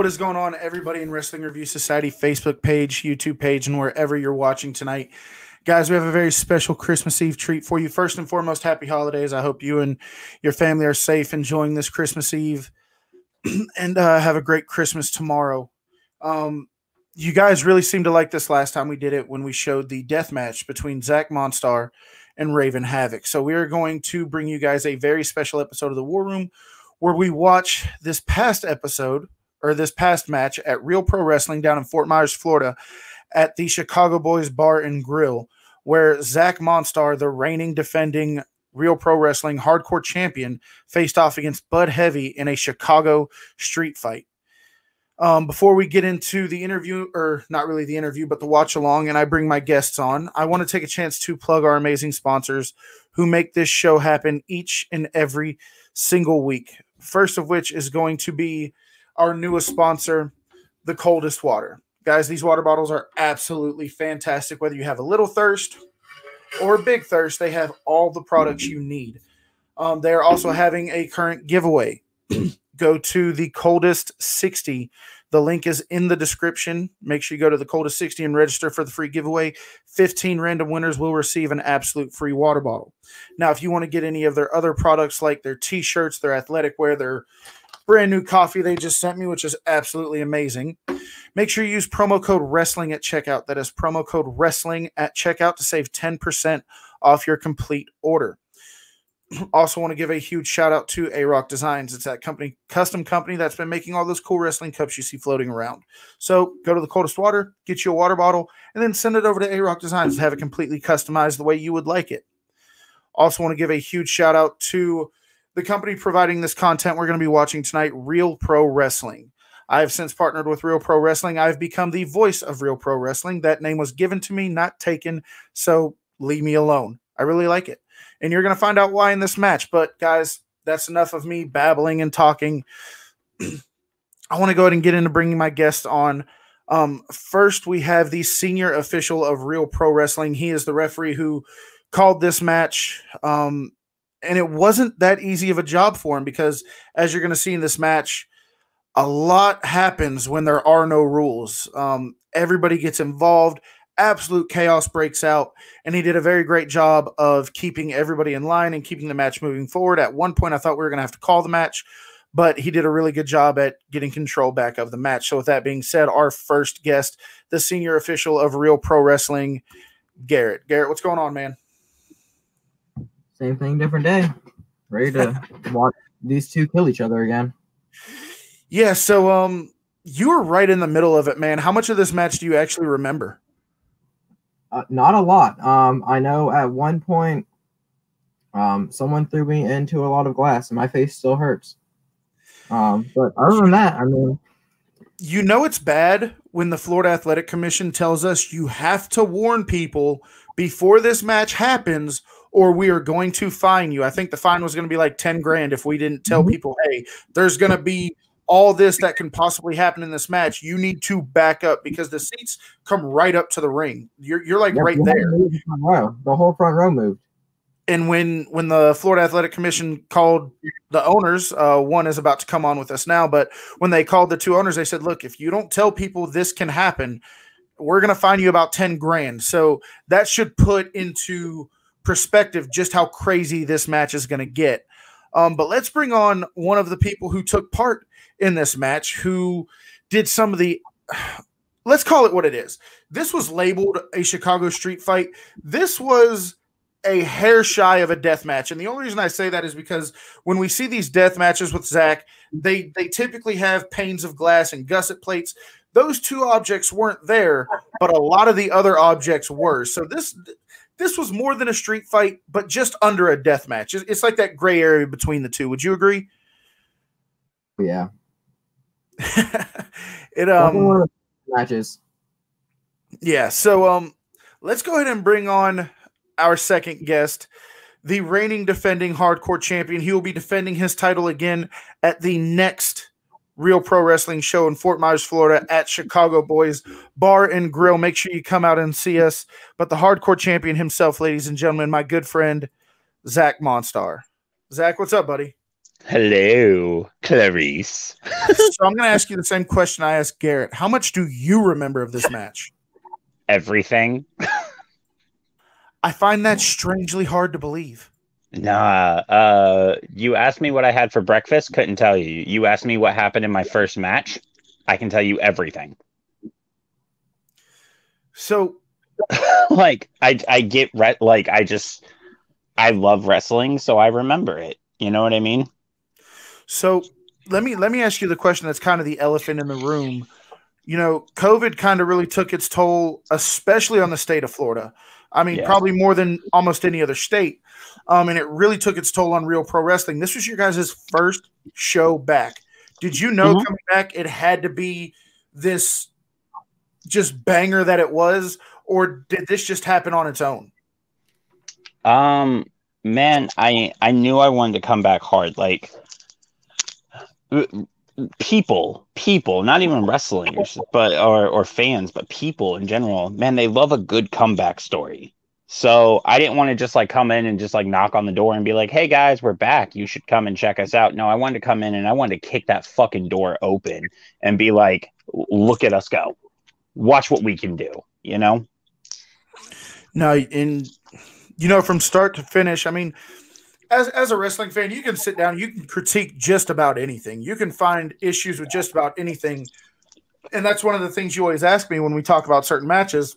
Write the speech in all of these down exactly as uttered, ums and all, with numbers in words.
What is going on, everybody, in Wrestling Review Society Facebook page, YouTube page, and wherever you're watching tonight. Guys, we have a very special Christmas Eve treat for you. First and foremost, happy holidays. I hope you and your family are safe, enjoying this Christmas Eve, and uh, have a great Christmas tomorrow. Um, you guys really seemed to like this last time we did it when we showed the death match between Zach Monstar and Raven Havoc. So we are going to bring you guys a very special episode of The War Room where we watch this past episode or this past match at Real Pro Wrestling down in Fort Myers, Florida, at the Chicago Boys Bar and Grill, where Zach Monstar, the reigning, defending Real Pro Wrestling Hardcore Champion, faced off against Budd Heavy in a Chicago street fight. Um, before we get into the interview, or not really the interview, but the watch along, and I bring my guests on, I want to take a chance to plug our amazing sponsors who make this show happen each and every single week. First of which is going to be our newest sponsor, The Coldest Water. Guys, these water bottles are absolutely fantastic. Whether you have a little thirst or a big thirst, they have all the products you need. Um, they are also having a current giveaway. Go to The Coldest sixty. The link is in the description. Make sure you go to The Coldest sixty and register for the free giveaway. fifteen random winners will receive an absolute free water bottle. Now, if you want to get any of their other products like their T-shirts, their athletic wear, their brand new coffee they just sent me, which is absolutely amazing, make sure you use promo code wrestling at checkout. That is promo code wrestling at checkout to save ten percent off your complete order. Also want to give a huge shout out to A Rock Designs. It's that company, custom company, that's been making all those cool wrestling cups you see floating around. So go to The Coldest Water, get you a water bottle, and then send it over to A Rock Designs to have it completely customized the way you would like it. Also want to give a huge shout out to the company providing this content we're going to be watching tonight, Real Pro Wrestling. I have since partnered with Real Pro Wrestling. I've become the voice of Real Pro Wrestling. That name was given to me, not taken, so leave me alone. I really like it. And you're going to find out why in this match. But, guys, that's enough of me babbling and talking. I want to go ahead and get into bringing my guest on. Um, first, we have the senior official of Real Pro Wrestling. He is the referee who called this match. Um And it wasn't that easy of a job for him because, as you're going to see in this match, a lot happens when there are no rules. Um, everybody gets involved. Absolute chaos breaks out. And he did a very great job of keeping everybody in line and keeping the match moving forward. At one point, I thought we were going to have to call the match, but he did a really good job at getting control back of the match. So with that being said, our first guest, the senior official of Real Pro Wrestling, Garrett. Garrett, what's going on, man? Same thing, different day. Ready to watch these two kill each other again. Yeah, so um, you were right in the middle of it, man. How much of this match do you actually remember? Uh, not a lot. Um, I know at one point um, someone threw me into a lot of glass, and my face still hurts. Um, but other than that, I mean... You know it's bad when the Florida Athletic Commission tells us you have to warn people before this match happens, or we are going to fine you. I think the fine was going to be like ten grand if we didn't tell people, hey, there's going to be all this that can possibly happen in this match. You need to back up because the seats come right up to the ring. You're, you're like yeah, right there. The, the whole front row moved. And when, when the Florida Athletic Commission called the owners, uh, one is about to come on with us now, but when they called the two owners, they said, look, if you don't tell people this can happen, we're going to fine you about ten grand. So that should put into – perspective just how crazy this match is going to get. Um, but let's bring on one of the people who took part in this match, who did some of the, let's call it what it is. This was labeled a Chicago street fight. This was a hair shy of a death match. And the only reason I say that is because when we see these death matches with Zach, they, they typically have panes of glass and gusset plates. Those two objects weren't there, but a lot of the other objects were. So this, This was more than a street fight, but just under a death match. It's like that gray area between the two. Would you agree? Yeah. it um matches. Yeah. So um, let's go ahead and bring on our second guest, the reigning defending hardcore champion. He will be defending his title again at the next Real Pro Wrestling show in Fort Myers, Florida at Chicago Boys Bar and Grill. Make sure you come out and see us. But the hardcore champion himself, ladies and gentlemen, my good friend, Zach Monstar. Zach, what's up, buddy? Hello, Clarice. So I'm going to ask you the same question I asked Garrett. How much do you remember of this match? Everything. I find that strangely hard to believe. Nah. Uh, you asked me what I had for breakfast. Couldn't tell you. You asked me what happened in my first match. I can tell you everything. So, like, I, I get, re like, I just, I love wrestling, so I remember it. You know what I mean? So let me, let me ask you the question that's kind of the elephant in the room. You know, COVID kind of really took its toll, especially on the state of Florida. I mean, yeah. Probably more than almost any other state. Um, and it really took its toll on Real Pro Wrestling. This was your guys' first show back. Did you know mm-hmm. coming back it had to be this just banger that it was, or did this just happen on its own? Um, man, I, I knew I wanted to come back hard. Like, people, people, not even wrestlers, but or, or fans, but people in general, man, they love a good comeback story. So I didn't want to just like come in and just like knock on the door and be like, hey guys, we're back. You should come and check us out. No, I wanted to come in and I wanted to kick that fucking door open and be like, look at us go. Watch what we can do, you know? No, and you know, from start to finish, I mean, as, as a wrestling fan, you can sit down, you can critique just about anything. You can find issues with just about anything. And that's one of the things you always ask me when we talk about certain matches.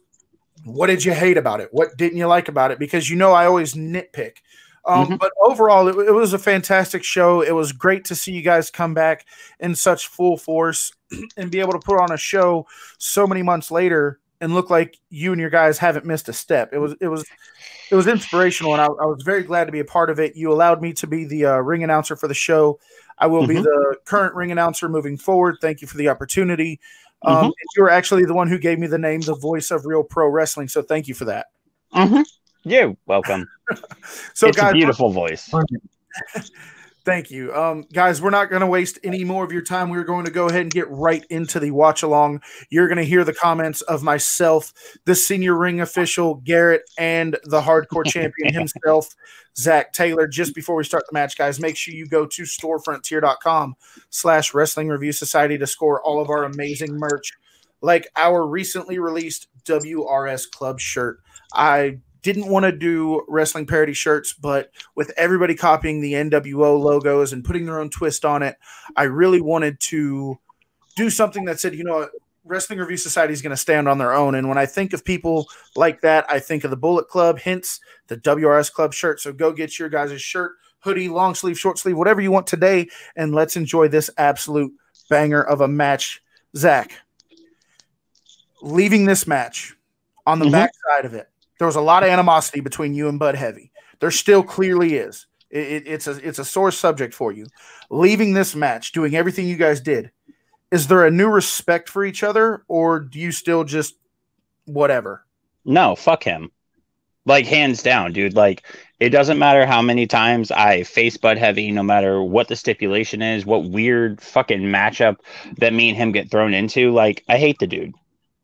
What did you hate about it? What didn't you like about it? Because, you know, I always nitpick. Um, mm-hmm. But overall, it, it was a fantastic show. It was great to see you guys come back in such full force and be able to put on a show so many months later and look like you and your guys haven't missed a step. It was it was, it was inspirational, and I, I was very glad to be a part of it. You allowed me to be the uh, ring announcer for the show. I will mm-hmm. be the current ring announcer moving forward. Thank you for the opportunity. Um, mm-hmm. You were actually the one who gave me the name, the voice of Real Pro Wrestling. So thank you for that. Mm-hmm. You're welcome. So it's guys, a beautiful voice. Thank you. Um, guys, we're not going to waste any more of your time. We're going to go ahead and get right into the watch along. You're going to hear the comments of myself, the senior ring official, Garrett, and the hardcore champion himself, Zach Taylor. Just before we start the match, guys, make sure you go to storefrontier.com slash Wrestling Review Society to score all of our amazing merch, like our recently released W R S Club shirt. I didn't want to do wrestling parody shirts, but with everybody copying the N W O logos and putting their own twist on it, I really wanted to do something that said, you know, Wrestling Review Society is going to stand on their own. And when I think of people like that, I think of the Bullet Club, hence the W R S Club shirt. So go get your guys' shirt, hoodie, long sleeve, short sleeve, whatever you want today, and let's enjoy this absolute banger of a match. Zach, leaving this match on the mm-hmm. backside of it, there was a lot of animosity between you and Budd Heavy. There still clearly is. It, it, it's, a, it's a sore subject for you. Leaving this match, doing everything you guys did, is there a new respect for each other, or do you still just whatever? No, fuck him. Like, hands down, dude. Like, it doesn't matter how many times I face Budd Heavy, no matter what the stipulation is, what weird fucking matchup that me and him get thrown into. Like, I hate the dude.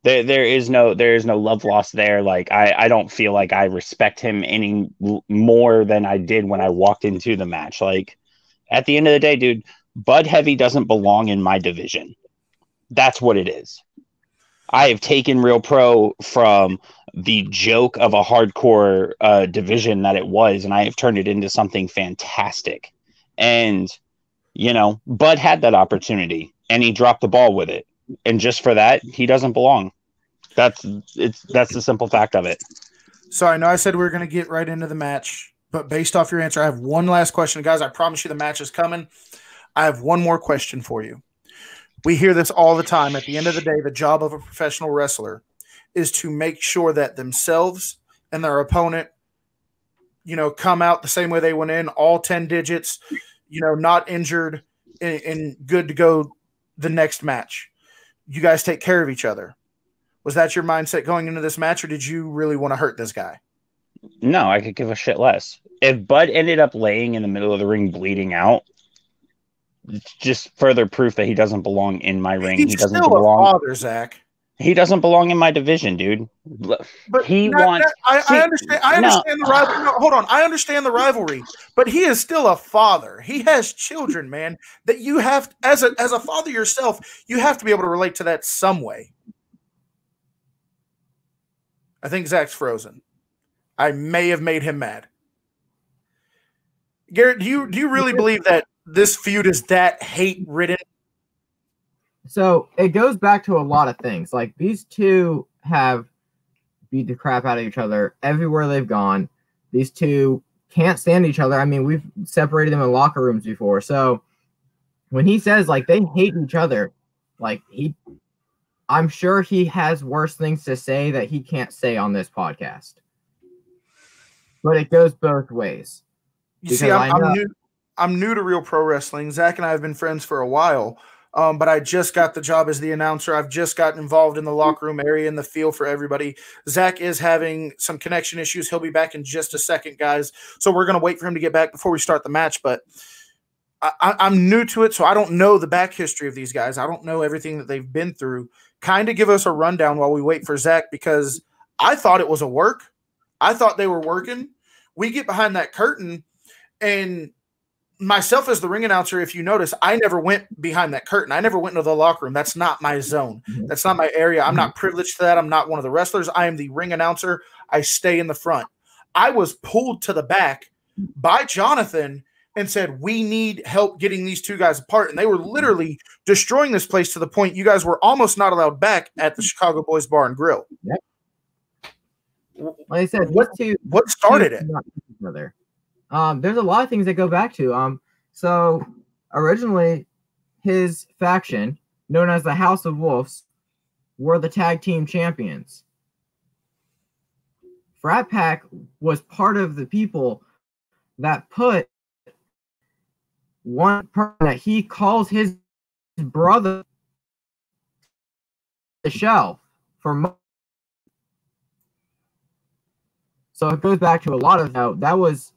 There, there is no, there is no love lost there. Like, I, I don't feel like I respect him any more than I did when I walked into the match. Like, at the end of the day, dude, Budd Heavy doesn't belong in my division. That's what it is. I have taken Real Pro from the joke of a hardcore uh, division that it was, and I have turned it into something fantastic. And, you know, Budd had that opportunity, and he dropped the ball with it. And just for that, he doesn't belong. That's it's that's the simple fact of it. So I know I said we were going to get right into the match, but based off your answer, I have one last question. Guys, I promise you the match is coming. I have one more question for you. We hear this all the time. At the end of the day, the job of a professional wrestler is to make sure that themselves and their opponent, you know, come out the same way they went in, all ten digits, you know, not injured and, and good to go the next match. You guys take care of each other. Was that your mindset going into this match, or did you really want to hurt this guy? No, I could give a shit less. If Bud ended up laying in the middle of the ring bleeding out, it's just further proof that he doesn't belong in my ring. He's he doesn't still belong. A father, Zach. He doesn't belong in my division, dude. But he not, wants. Not, I, I understand. I understand no. the rivalry. No, hold on, I understand the rivalry, but he is still a father. He has children, man. That you have as a as a father yourself, you have to be able to relate to that some way. I think Zach's frozen. I may have made him mad. Garrett, do you do you really believe that this feud is that hate-ridden? So it goes back to a lot of things. Like, these two have beat the crap out of each other everywhere they've gone. These two can't stand each other. I mean, we've separated them in locker rooms before. So when he says, like, they hate each other, like, he, I'm sure he has worse things to say that he can't say on this podcast. But it goes both ways. You see, I'm, I'm, new, I'm new to Real Pro Wrestling. Zach and I have been friends for a while. Um, but I just got the job as the announcer. I've just gotten involved in the locker room area and the feel for everybody. Zach is having some connection issues. He'll be back in just a second, guys. So we're going to wait for him to get back before we start the match. But I, I'm new to it, so I don't know the back history of these guys. I don't know everything that they've been through. Kind of give us a rundown while we wait for Zach, because I thought it was a work. I thought they were working. We get behind that curtain, and myself as the ring announcer, if you notice, I never went behind that curtain. I never went into the locker room. That's not my zone. That's not my area. I'm not privileged to that. I'm not one of the wrestlers. I am the ring announcer. I stay in the front. I was pulled to the back by Jonathan and said, we need help getting these two guys apart. And they were literally destroying this place to the point you guys were almost not allowed back at the Chicago Boys Bar and Grill. Yep. Like I said, what, two, what started it? Um, there's a lot of things that go back to. Um, so originally, his faction, known as the House of Wolves, were the tag team champions. Frat Pack was part of the people that put one person that he calls his brother the shelf for money. So it goes back to a lot of that. That was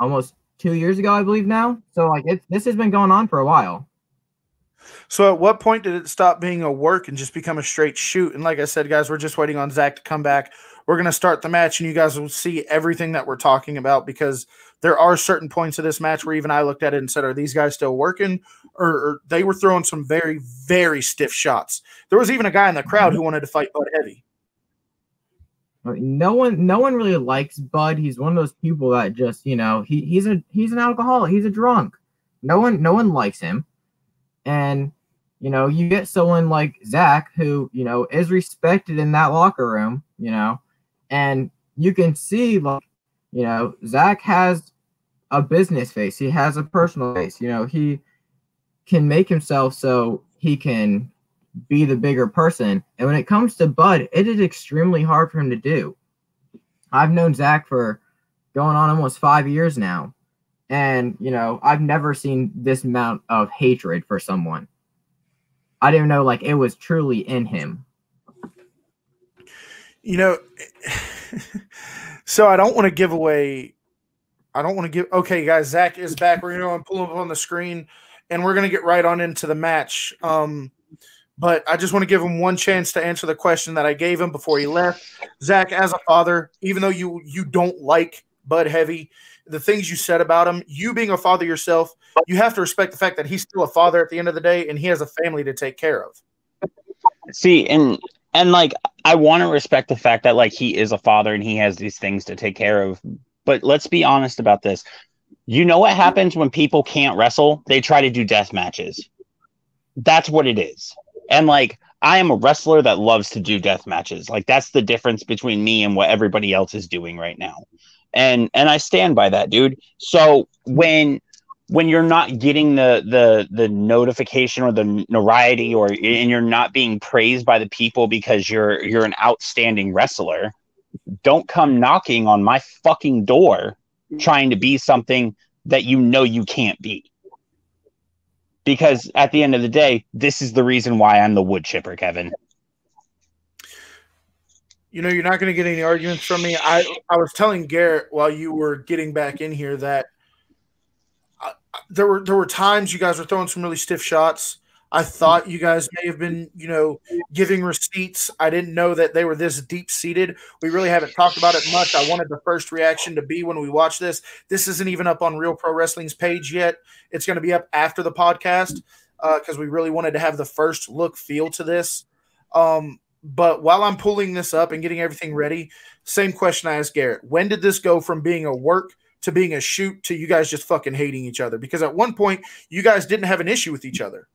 almost two years ago, I believe now. So like it, this has been going on for a while. So at what point did it stop being a work and just become a straight shoot? And like I said, guys, we're just waiting on Zach to come back. We're going to start the match, and you guys will see everything that we're talking about, because there are certain points of this match where even I looked at it and said, are these guys still working? Or, or they were throwing some very, very stiff shots. There was even a guy in the crowd who wanted to fight Budd Heavy. No one, no one really likes Bud. He's one of those people that just, you know, he he's a he's an alcoholic. He's a drunk. No one, no one likes him. And you know, you get someone like Zach, who you know is respected in that locker room. You know, and you can see, like, you know, Zach has a business face. He has a personal face. You know, he can make himself so he can be the bigger person. And when it comes to Bud, it is extremely hard for him to do. I've known Zach for going on almost five years now. And, you know, I've never seen this amount of hatred for someone. I didn't know, like, it was truly in him. You know, so I don't want to give away. I don't want to give. Okay, guys, Zach is back. We're going to pull him up on the screen, and we're going to get right on into the match. Um, But I just want to give him one chance to answer the question that I gave him before he left. Zach, as a father, even though you you don't like Budd Heavy, the things you said about him, you being a father yourself, you have to respect the fact that he's still a father at the end of the day, and he has a family to take care of. See, and and like I want to respect the fact that like he is a father and he has these things to take care of. But let's be honest about this. You know what happens when people can't wrestle? They try to do death matches. That's what it is. And, like, I am a wrestler that loves to do death matches. Like, that's the difference between me and what everybody else is doing right now. And and I stand by that, dude. So when when you're not getting the the the notification or the notoriety, or and you're not being praised by the people because you're you're an outstanding wrestler, don't come knocking on my fucking door trying to be something that you know you can't be. Because at the end of the day, this is the reason why I'm the wood chipper, Kevin. You know, you're not going to get any arguments from me. I, I was telling Garrett while you were getting back in here that I, there were there were times you guys were throwing some really stiff shots. I thought you guys may have been, you know, giving receipts. I didn't know that they were this deep-seated. We really haven't talked about it much. I wanted the first reaction to be when we watch this. This isn't even up on Real Pro Wrestling's page yet. It's going to be up after the podcast because uh, we really wanted to have the first look feel to this. Um, but while I'm pulling this up and getting everything ready, same question I asked Garrett. When did this go from being a work to being a shoot to you guys just fucking hating each other? Because at one point, you guys didn't have an issue with each other.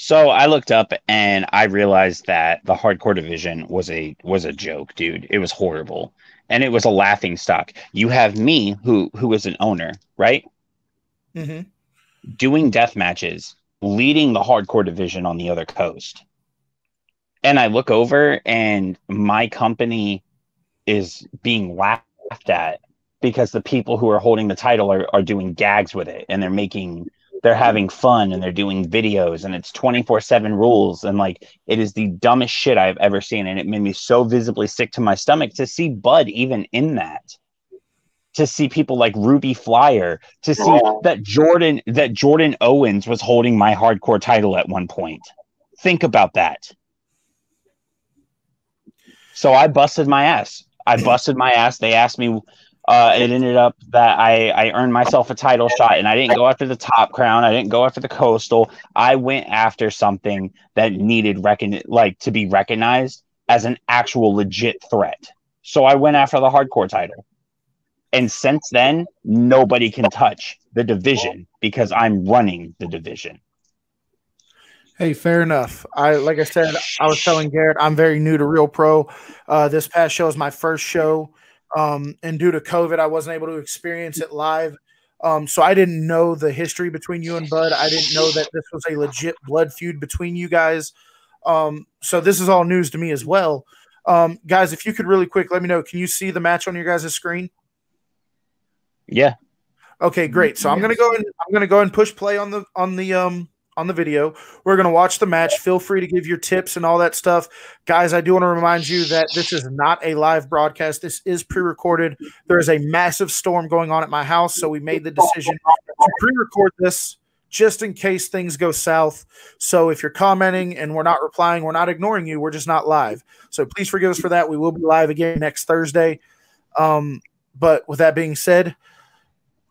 So I looked up and I realized that the hardcore division was a was a joke, dude. It was horrible. And it was a laughing stock. You have me, who who is an owner, right? Mm-hmm. Doing death matches, leading the hardcore division on the other coast. And I look over and my company is being laughed at because the people who are holding the title are, are doing gags with it, and they're making they're having fun and they're doing videos, and it's twenty-four seven rules. And like, it is the dumbest shit I've ever seen. And it made me so visibly sick to my stomach to see Bud even in that, to see people like Ruby Flyer, to see oh. that Jordan, that Jordan Owens was holding my hardcore title at one point. Think about that. So I busted my ass. I busted my ass. They asked me, Uh, it ended up that I, I earned myself a title shot, and I didn't go after the top crown. I didn't go after the coastal. I went after something that needed recon- like to be recognized as an actual legit threat. So I went after the hardcore title. And since then, nobody can touch the division because I'm running the division. Hey, fair enough. I like I said, I was telling Garrett, I'm very new to Real Pro. Uh, this past show is my first show. Um, and due to COVID, I wasn't able to experience it live. Um, so I didn't know the history between you and Bud. I didn't know that this was a legit blood feud between you guys. Um, so this is all news to me as well. Um, guys, if you could really quick, let me know. Can you see the match on your guys' screen? Yeah. Okay, great. So I'm going to go and I'm going to go and push play on the, on the, um, on the video. We're going to watch the match. Feel free to give your tips and all that stuff. Guys, I do want to remind you that this is not a live broadcast. This is pre-recorded. There is a massive storm going on at my house, so we made the decision to pre-record this just in case things go south. So if you're commenting and we're not replying, we're not ignoring you. We're just not live. So please forgive us for that. We will be live again next Thursday. Um, but with that being said,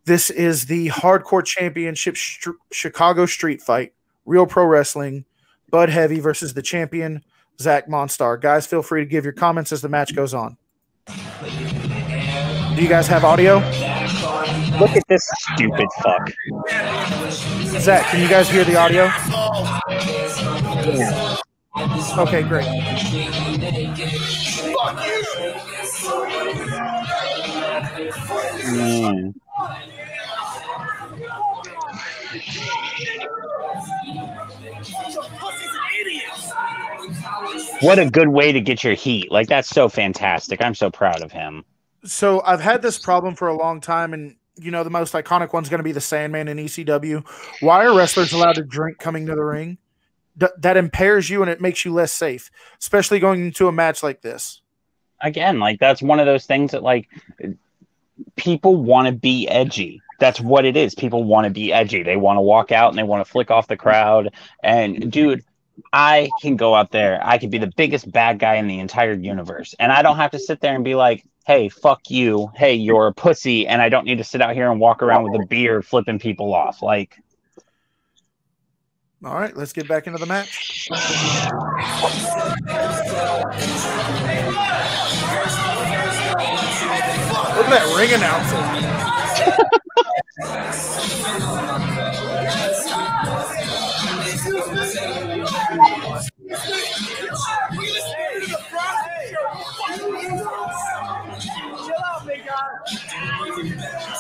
this is the Hardcore Championship st- Chicago Street Fight. Real Pro Wrestling, Budd Heavy versus the champion, Zach Monstar. Guys, feel free to give your comments as the match goes on. Do you guys have audio? Look at this stupid fuck. Zach, can you guys hear the audio? Yeah. Okay, great. Mm. What a good way to get your heat. Like, that's so fantastic. I'm so proud of him. So I've had this problem for a long time, and, you know, the most iconic one's going to be the Sandman in E C W. Why are wrestlers allowed to drink coming to the ring? D- that impairs you, and it makes you less safe, especially going into a match like this. Again, like, that's one of those things that, like, people want to be edgy. That's what it is. People want to be edgy. They want to walk out and they want to flick off the crowd. And, dude, I can go out there. I can be the biggest bad guy in the entire universe. And I don't have to sit there and be like, hey, fuck you. Hey, you're a pussy. And I don't need to sit out here and walk around with a beer flipping people off. Like, all right, let's get back into the match. Look at that ring announcer.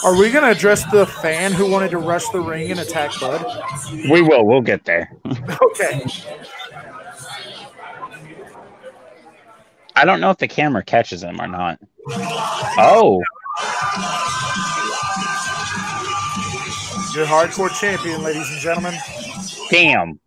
Are we going to address the fan who wanted to rush the ring and attack Bud? We will. We'll get there. Okay. I don't know if the camera catches him or not. Oh. Your hardcore champion, ladies and gentlemen. Damn.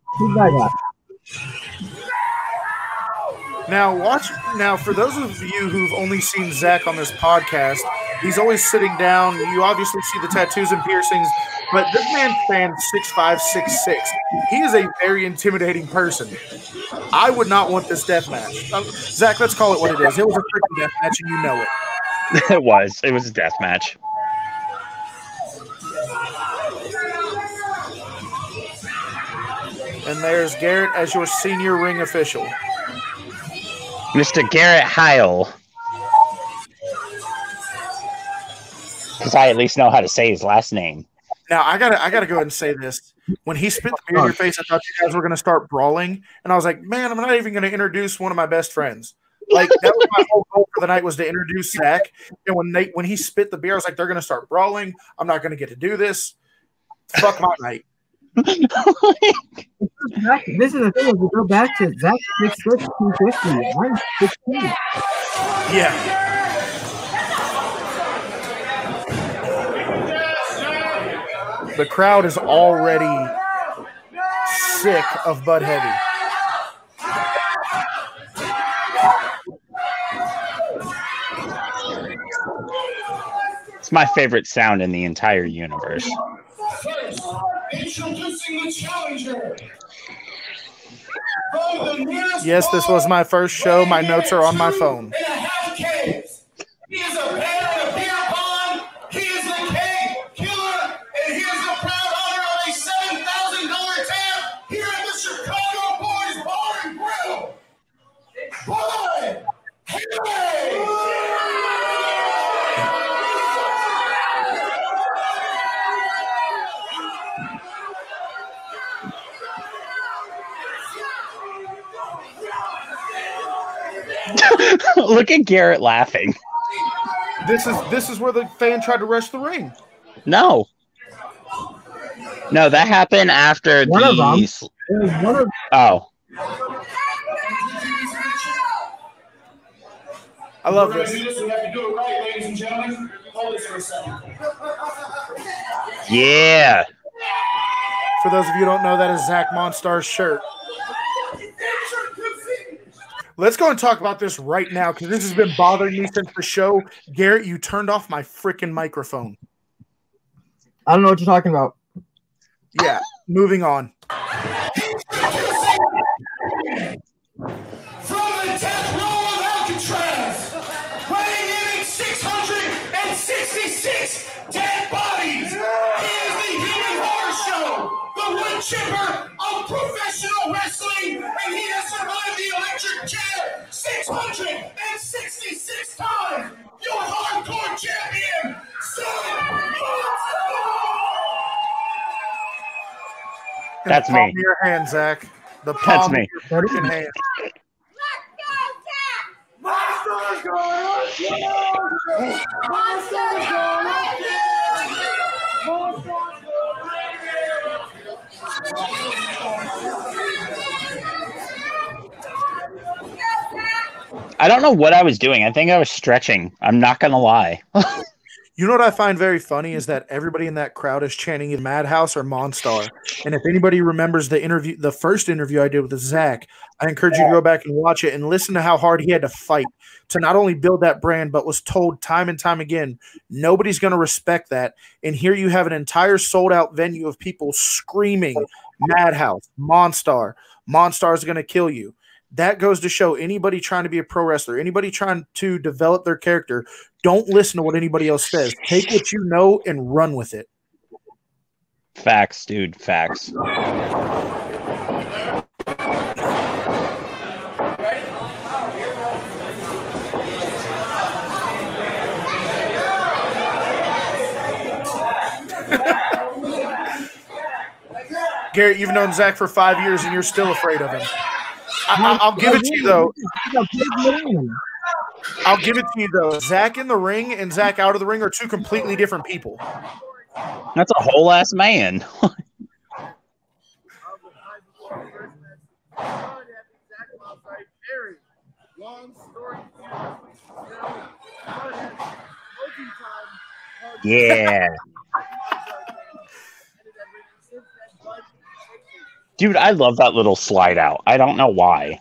Now, watch. Now, for those of you who've only seen Zach on this podcast, he's always sitting down. You obviously see the tattoos and piercings, but this man stands six five, six six. He is a very intimidating person. I would not want this death match. Um, Zach, let's call it what it is. It was a freaking death match, and you know it. It was. It was a death match. And there's Garrett as your senior ring official. Mister Garrett Heil. Because I at least know how to say his last name. Now, I gotta, I gotta go ahead and say this. When he spit the beer in your face, I thought you guys were gonna start brawling, and I was like, man, I'm not even gonna introduce one of my best friends. Like, that was my whole goal for the night, was to introduce Zach. And when they, when he spit the beer, I was like, they're gonna start brawling. I'm not gonna get to do this. Fuck my night. This is the thing. We go back to Zach six six, two fifty. I'm sixteen. Yeah. The crowd is already sick of Budd Heavy. It's my favorite sound in the entire universe. Introducing the challenger. Yes, this was my first show. My notes are on my phone. He is a man of beer pong. He is the cake killer, and he is the proud owner of a seven thousand dollar tab here at the Chicago Boys Bar and Grill. Boy, hey! Look at Garrett laughing. This is this is where the fan tried to rush the ring. No, no, that happened after one of them. One of them. Oh, I love this. Yeah. For those of you who don't know, that is Zach Monstar's shirt. Let's go and talk about this right now, because this has been bothering me since the show. Garrett, you turned off my freaking microphone. I don't know what you're talking about. Yeah, moving on. From the death roll of Alcatraz, weighing in at six hundred sixty-six dead bodies, he is the human horror show, the wood chipper of professional wrestling, and he has survived the electric chair six hundred sixty-six times. Your hardcore champion, Zach. That's the palm me. Of your hand, Zach. The palm That's me. Of your freaking hand. Let's go, Zach! Monster's going up here! Monster's going up here! I don't know what I was doing. I think I was stretching. I'm not going to lie. You know what I find very funny is that everybody in that crowd is chanting in Madhouse or Monstar. And if anybody remembers the interview, the first interview I did with Zach, I encourage you to go back and watch it and listen to how hard he had to fight to not only build that brand, but was told time and time again, nobody's going to respect that. And here you have an entire sold out venue of people screaming Madhouse, Monstar, Monstar is going to kill you. That goes to show anybody trying to be a pro wrestler, anybody trying to develop their character, don't listen to what anybody else says. Take what you know and run with it. Facts, dude. Facts. Garrett, you've known Zach for five years and you're still afraid of him. I, I'll give it to you, though. I'll give it to you, though. Zach in the ring and Zach out of the ring are two completely different people. That's a whole ass man. Yeah. Dude, I love that little slide out. I don't know why.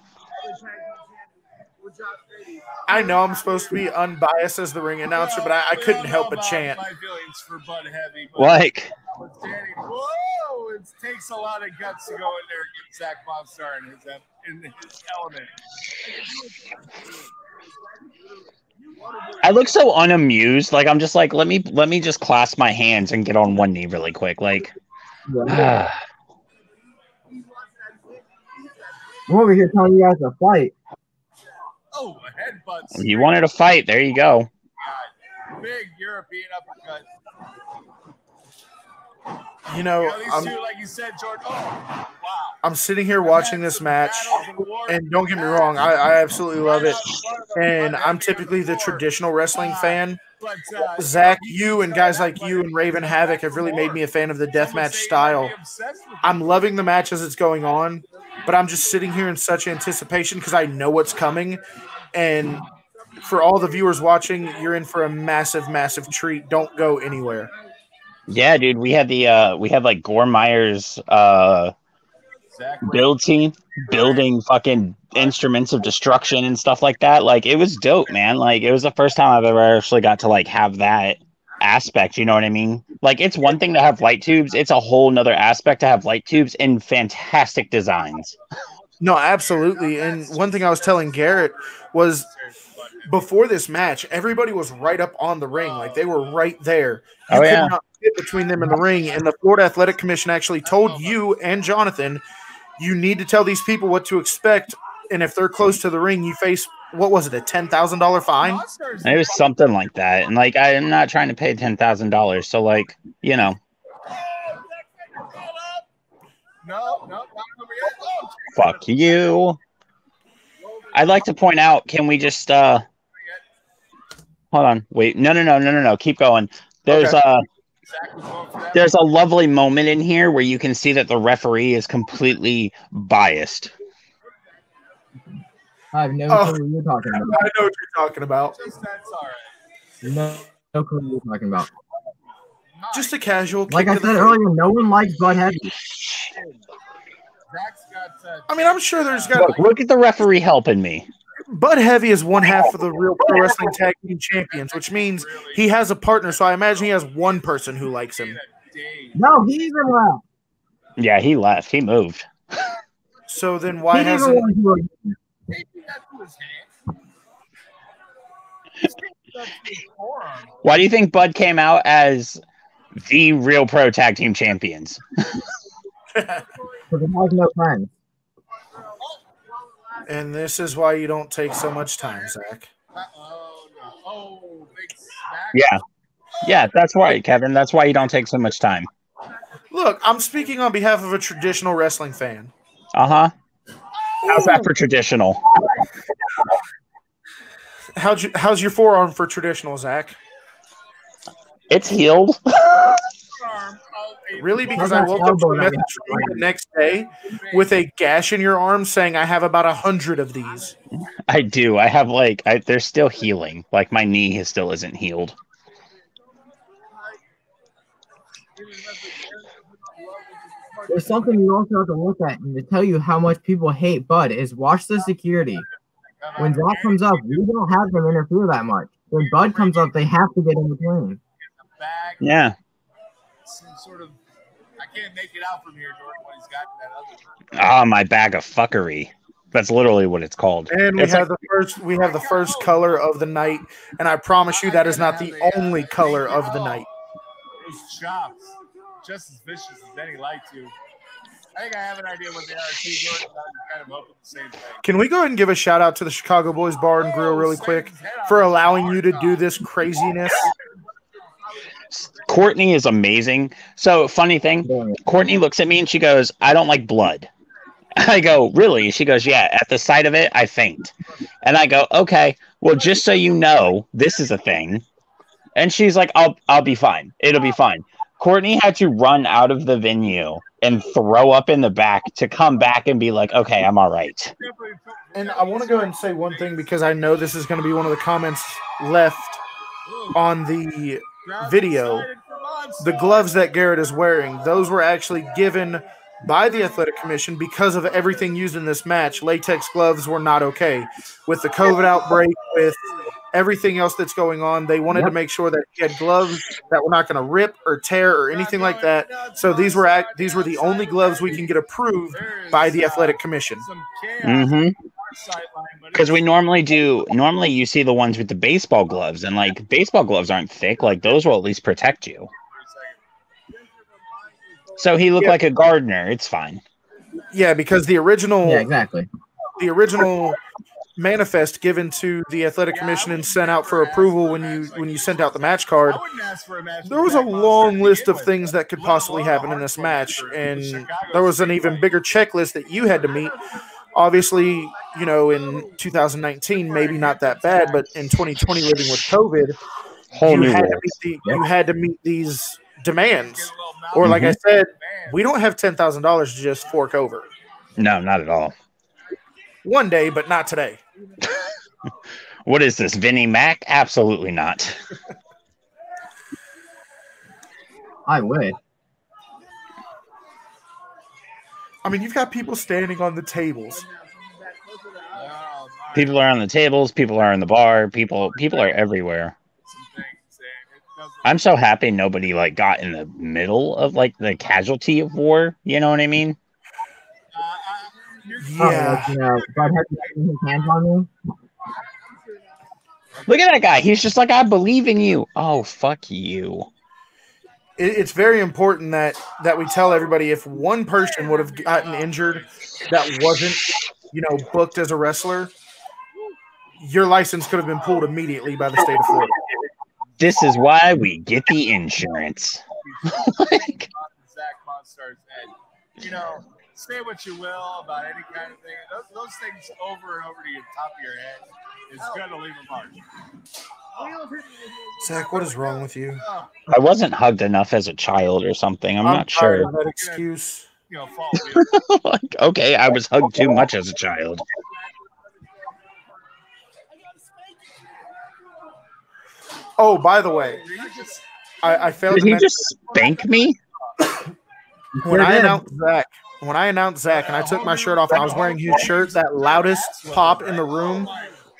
I know I'm supposed to be unbiased as the ring announcer, but I, I couldn't help but chant. My feelings for Budd Heavy, but like, whoa! It takes a lot of guts to go in there and get Zach Monstar in his in his element. I look so unamused. Like I'm just like, let me let me just clasp my hands and get on one knee really quick. Like, uh. I'm over here telling you guys to fight. Oh, a headbutt. You wanted a fight. There you go. God. Big European uppercut. You know, you know these I'm, two, like you said, Jordan. Oh, wow. I'm sitting here watching this match, and don't get me wrong, I, I absolutely love it. And I'm typically the traditional wrestling fan. Zach, you and guys like you and Raven Havoc have really made me a fan of the deathmatch style. I'm loving the match as it's going on, but I'm just sitting here in such anticipation because I know what's coming. And for all the viewers watching, you're in for a massive, massive treat. Don't go anywhere. Yeah, dude, we had the uh, we had like Gore Myers uh, build team building fucking instruments of destruction and stuff like that. Like it was dope, man. Like it was the first time I've ever actually got to like have that aspect. You know what I mean? Like it's one thing to have light tubes; it's a whole nother aspect to have light tubes and fantastic designs. No, absolutely. And one thing I was telling Garrett was, before this match, everybody was right up on the ring. Like, they were right there. You oh, yeah. could not fit between them and the ring. And the Florida Athletic Commission actually told you and Jonathan, you need to tell these people what to expect. And if they're close to the ring, you face, what was it, a ten thousand dollar fine? It was something like that. And, like, I am not trying to pay ten thousand dollars. So, like, you know. No, no, not over yet. Oh, fuck you. I'd like to point out, can we just uh hold on, wait, no no no no no no keep going. There's okay. uh there's a lovely moment in here where you can see that the referee is completely biased. I've no oh, clue what you're talking about. I know what you're talking about. Just that's all right. No, no clue what you're talking about. Just a casual kick. Like I said earlier, no one likes Budd Heavy. I mean, I'm sure there's got. Look, look at the referee helping me. Budd Heavy is one half of the Real Pro Wrestling Tag Team Champions, which means he has a partner. So I imagine he has one person who likes him. No, he even left. Yeah, he left. He moved. So then why hasn't? Why do you think Budd came out as the Real Pro Tag Team Champions? No time. And this is why you don't take so much time, Zach. Uh-oh, no. Oh, big smack. Yeah. Yeah, that's right, Kevin. That's why you don't take so much time. Look, I'm speaking on behalf of a traditional wrestling fan. Uh-huh. How's that for traditional? How'd you, how's your forearm for traditional, Zach? It's healed. Really? Because I woke up to a message the next day with a gash in your arm saying I have about a hundred of these. I do. I have like I, they're still healing. Like my knee is still isn't healed. There's something you also have to look at, and to tell you how much people hate Budd is watch the security. When Zach comes up, we don't have them interfere that much. When Budd comes up, they have to get in between. Yeah. Some sort of I can't make it out from here, Jordan, what he's got in that other. Ah, my bag of fuckery. That's literally what it's called. And we it's have like, the first we have the first color of the night, and I promise you that is not the only color of the night. Those chops. Just as vicious as any light tube. I think I have an idea what they are too, Jordan. I'm kind of hoping the same thing. Can we go ahead and give a shout out to the Chicago Boys Bar and Grill really quick for allowing you to do this craziness? Courtney is amazing. So funny thing, Courtney looks at me and she goes, I don't like blood. I go, really? She goes, yeah, at the sight of it, I faint. And I go, okay, well, just so you know, this is a thing. And she's like, I'll, I'll be fine. It'll be fine. Courtney had to run out of the venue and throw up in the back to come back and be like, okay, I'm all right. And I want to go ahead and say one thing because I know this is going to be one of the comments left on the video. The gloves that Garrett is wearing, those were actually given by the Athletic Commission because of everything used in this match. Latex gloves were not okay. With the COVID outbreak, with everything else that's going on, they wanted yep. to make sure that he had gloves that were not going to rip or tear or anything like that. So these were act, these were the only gloves we can get approved by the Athletic Commission. Mm-hmm. Because we normally do, normally you see the ones with the baseball gloves, and like baseball gloves aren't thick, like those will at least protect you. So he looked yeah. like a gardener. It's fine. Yeah, because the original, yeah, exactly, the original manifest given to the Athletic Commission and sent out for approval when you when you sent out the match card, there was a long list of things that could possibly happen in this match, and there was an even bigger checklist that you had to meet. Obviously, you know, in two thousand nineteen, maybe not that bad, but in twenty twenty, living with COVID, you had, to meet the, you had to meet these demands. Or like mm-hmm. I said, we don't have ten thousand dollars to just fork over. No, not at all. One day, but not today. What is this, Vinnie Mac? Absolutely not. I would. I mean, you've got people standing on the tables. People are on the tables. People are in the bar. People, people are everywhere. I'm so happy nobody like got in the middle of like the casualty of war. You know what I mean? Yeah. Look at that guy. He's just like, I believe in you. Oh, fuck you. It's very important that, that we tell everybody if one person would have gotten injured that wasn't, you know, booked as a wrestler, your license could have been pulled immediately by the state of Florida. This is why we get the insurance. Like, Zach Monstar's head. You know, say what you will about any kind of thing. Those, those things over and over to the top of your head is going to leave a mark. Zach, what is wrong with you? I wasn't hugged enough as a child or something. I'm, I'm not sure. That excuse. Like, okay, I was hugged too much as a child. Oh, by the way, I, I failed. Did he just spank me? When I announced Zach, when I announced Zach, and I took my shirt off, and I was wearing his shirt. That loudest pop in the room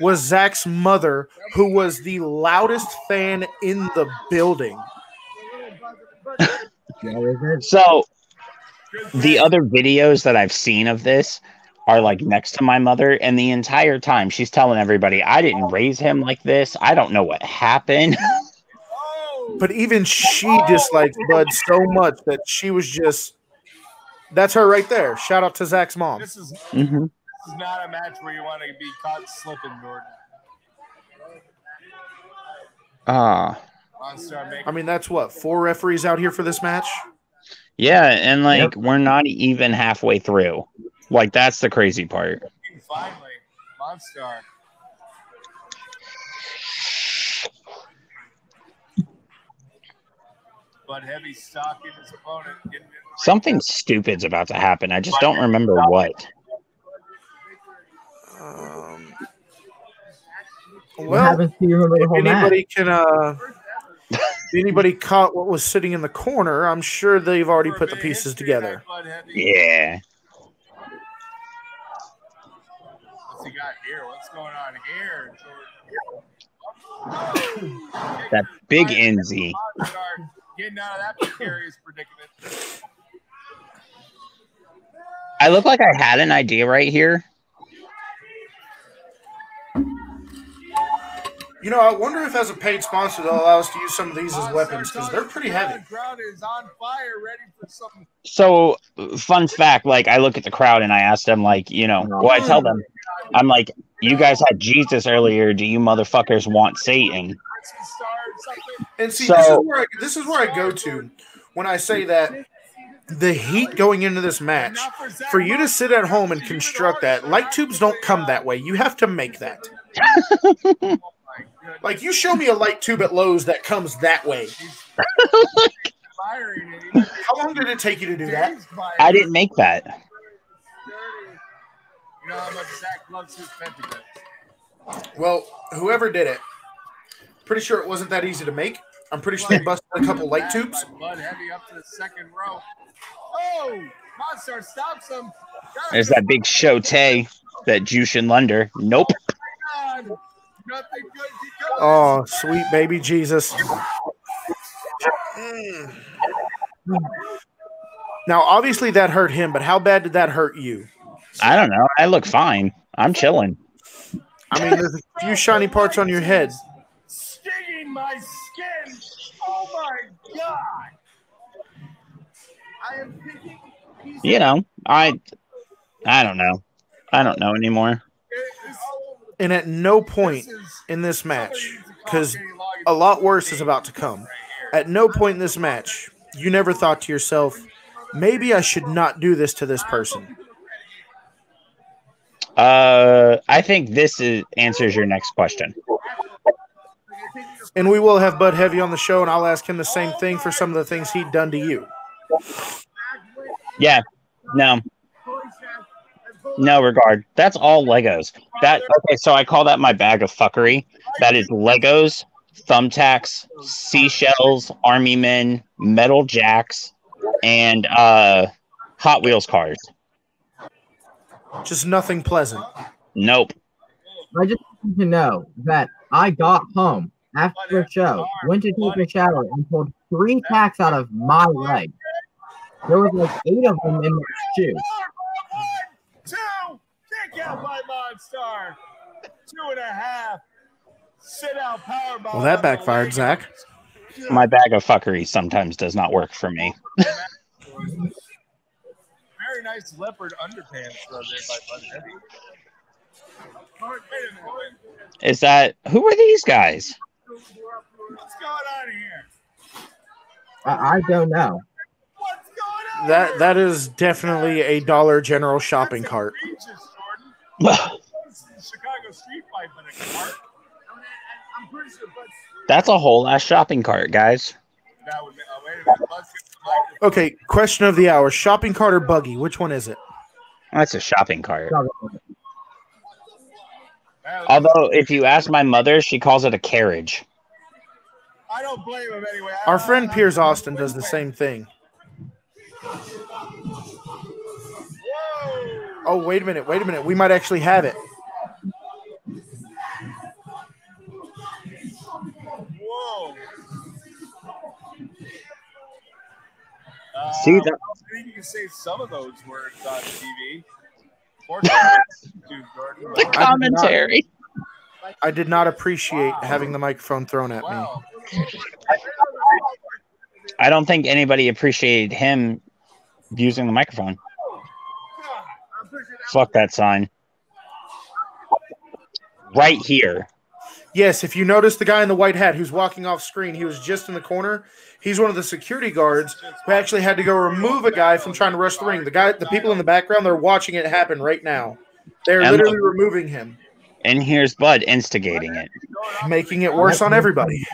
was Zach's mother, who was the loudest fan in the building. So the other videos that I've seen of this are like next to my mother, and the entire time she's telling everybody, I didn't raise him like this. I don't know what happened. But even she disliked Bud so much that she was just, that's her right there. Shout out to Zach's mom. This is mm-hmm. This is not a match where you want to be caught slipping, Jordan. Ah, uh, I mean, that's what, four referees out here for this match. Yeah, and like yep. we're not even halfway through. Like that's the crazy part. Finally, Monstar. But heavy stocking his opponent. Getting in Something stupid's about to happen. I just don't remember what. Um, well, if anybody can, uh, if anybody caught what was sitting in the corner, I'm sure they've already put the pieces together. Yeah. What's he got here? What's going on here? That big N Z. Getting out of that precarious predicament. I look like I had an idea right here. You know, I wonder if as a paid sponsor they'll allow us to use some of these as weapons because they're pretty heavy. So, fun fact, like I look at the crowd and I ask them, like, you know, well, I tell them, I'm like, you guys had Jesus earlier. Do you motherfuckers want Satan? And see, so, this, is where I, this is where I go to when I say that the heat going into this match, for you to sit at home and construct that, light tubes don't come that way. You have to make that. Like, you show me a light tube at Lowe's that comes that way. How long did it take you to do that? I didn't make that. Well, whoever did it, pretty sure it wasn't that easy to make. I'm pretty sure they busted a couple light tubes. Oh, Monstar stops him. There's that big Shote, that Jushin Thunder. Nope. Oh, sweet baby Jesus. Mm. Now, obviously that hurt him, but how bad did that hurt you? I don't know. I look fine. I'm chilling. I mean, there's a few shiny parts on your head. Stinging my skin. Oh, my God. I am picking pieces. You know, I, I don't know. I don't know anymore. And at no point in this match, because a lot worse is about to come, at no point in this match, you never thought to yourself, maybe I should not do this to this person. Uh, I think this is, answers your next question. And we will have Budd Heavy on the show, and I'll ask him the same thing for some of the things he'd done to you. Yeah, no. No regard. That's all Legos. That okay, so I call that my bag of fuckery. That is Legos, thumbtacks, seashells, army men, metal jacks, and uh Hot Wheels cars. Just nothing pleasant. Nope. I just need to know that I got home after the show, went to take a shower, and pulled three tacks out of my leg. There was like eight of them in my shoe. Two, kick out by Monstar. Two and a half. Sit out powerbomb. Well, that backfired, Zach. My bag of fuckery sometimes does not work for me. Very nice leopard underpants thrown there by Budd Heavy. Is that who are these guys? What's going on here? I, I don't know. That that is definitely a Dollar General shopping cart. That's a whole ass shopping cart, guys. Okay, question of the hour: shopping cart or buggy? Which one is it? That's a shopping cart. Although, if you ask my mother, she calls it a carriage. I don't blame him anyway. Our friend Piers Austin does the same thing. Oh, wait a minute, wait a minute. We might actually have it. Whoa. Uh, See, that you can say some of those words on T V. The commentary. I did, I did not appreciate wow. having the microphone thrown at wow. me. I don't think anybody appreciated him using the microphone. Fuck that sign. Right here. Yes, if you notice the guy in the white hat who's walking off screen, he was just in the corner. He's one of the security guards who actually had to go remove a guy from trying to rush the ring. The guy, the people in the background, they're watching it happen right now. They're and literally look, removing him. And here's Budd instigating it. Making it worse on everybody.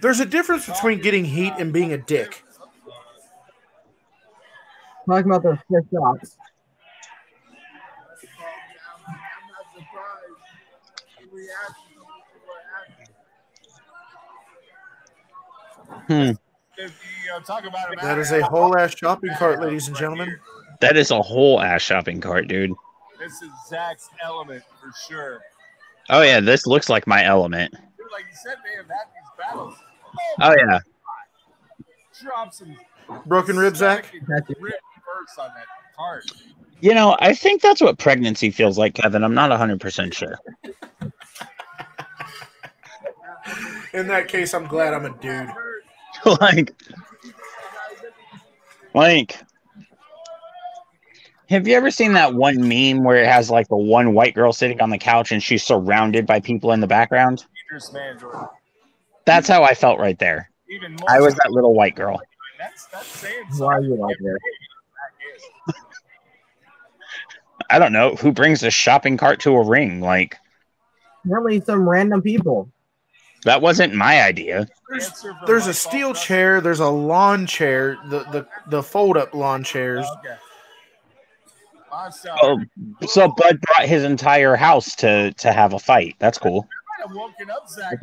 There's a difference between getting heat and being a dick. Talking about their first shots. Hmm. That is a whole ass shopping cart, ladies and gentlemen. That is a whole ass shopping cart, dude. This is Zach's element for sure. Oh yeah, this looks like my element. Dude, like you said, they have had these battles. Oh yeah. Drop some broken rib, Zach. On that card. You know, I think that's what pregnancy feels like, Kevin. I'm not one hundred percent sure. In that case, I'm glad I'm a dude. Like, like, have you ever seen that one meme where it has, like, the one white girl sitting on the couch and she's surrounded by people in the background? That's how I felt right there. I was that little white girl. That's, that's saying why are you out there? I don't know who brings a shopping cart to a ring. Like, really, some random people. That wasn't my idea. There's, there's a steel chair. There's a lawn chair. The the the fold up lawn chairs. Oh, so, so Budd brought his entire house to to have a fight. That's cool. I might have woken up Zach.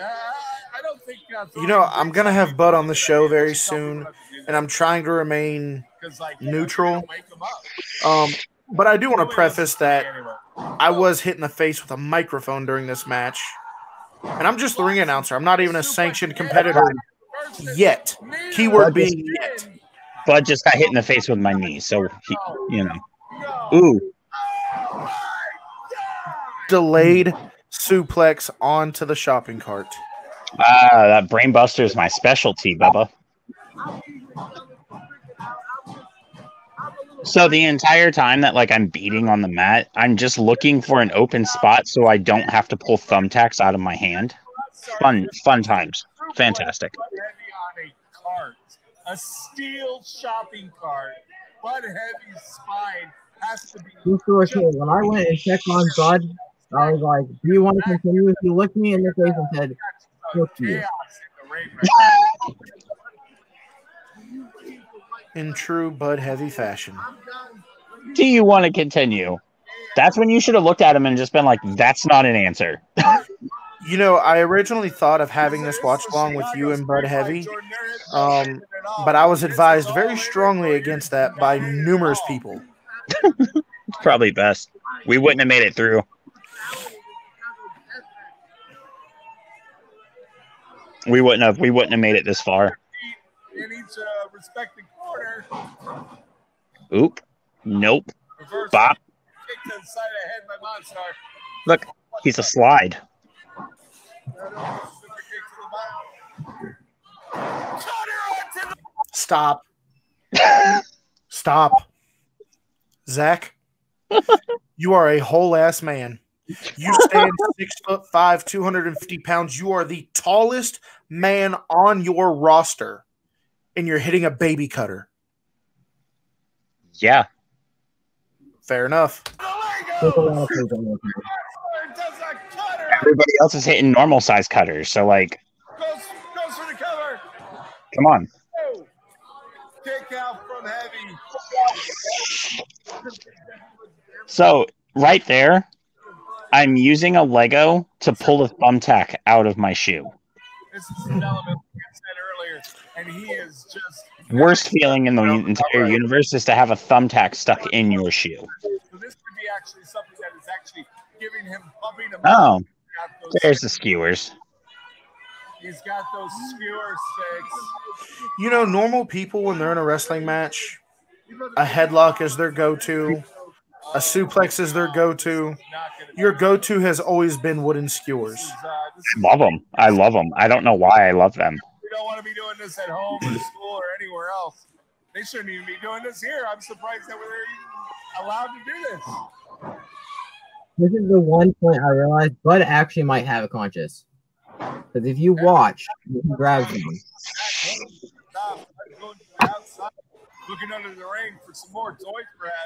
I don't think that's you know, I'm gonna have Bud on the show very soon, and I'm trying to remain neutral. Um, but I do want to preface that I was hit in the face with a microphone during this match, and I'm just the ring announcer. I'm not even a sanctioned competitor yet. Keyword being yet. Bud just got hit in the face with my knee, so he, you know, ooh, delayed suplex onto the shopping cart. Ah, uh, that brain buster is my specialty, Bubba. So the entire time that like I'm beating on the mat, I'm just looking for an open spot so I don't have to pull thumbtacks out of my hand. Fun, fun times. Fantastic. A steel shopping cart, Budd Heavy's spine has to be. When I went and checked on Bud, I was like, "Do you want to continue?" And he looked me in the face and said, "Look you." In true Budd Heavy fashion. Do you want to continue? That's when you should have looked at him and just been like, "That's not an answer." You know, I originally thought of having this watch along with you and Budd Heavy, um, but I was advised very strongly against that by numerous people. It's probably best. We wouldn't have made it through. We wouldn't have. We wouldn't have made it this far. In each uh, respective corner. Oop. Nope. Bop. Look, he's a slide. Stop. Stop. Zach, you are a whole ass man. You stand six foot five, two hundred and fifty pounds. You are the tallest man on your roster, and you're hitting a baby cutter. Yeah. Fair enough. Everybody else is hitting normal size cutters, so like. Goes, goes for the cover. Come on. Kick out from Heavy. So right there, I'm using a Lego to pull a thumbtack out of my shoe. This is an element we said earlier, and he is just. Worst feeling in the entire universe is to have a thumbtack stuck in your shoe. So this could be actually something that is actually giving him pumping him. Oh. There's the skewers. He's got those skewer sticks. You know, normal people, when they're in a wrestling match, a headlock is their go-to. A suplex is their go-to. Your go-to has always been wooden skewers. I love them. I love them. I don't know why I love them. We don't want to be doing this at home or school or anywhere else. They shouldn't even be doing this here. I'm surprised that we're even allowed to do this. This is the one point I realized Bud actually might have a conscience. Because if you watch, you can grab them. Looking under the rain for some more toys, perhaps.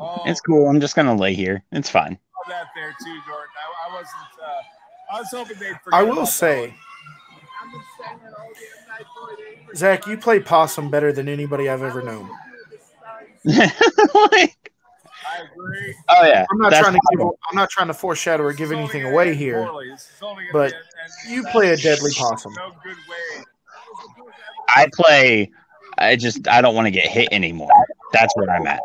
Oh. It's cool. I'm just going to lay here. It's fine. I love that there, too, Jordan. I, I wasn't, uh, I was hoping they'd forget. I will say, Zach, you play possum better than anybody I've ever known. Like, I agree. Oh yeah, I'm not That's trying to give, I'm not trying to foreshadow or give anything away here, but you play a deadly possum. I play. I just I don't want to get hit anymore. That's where I'm at.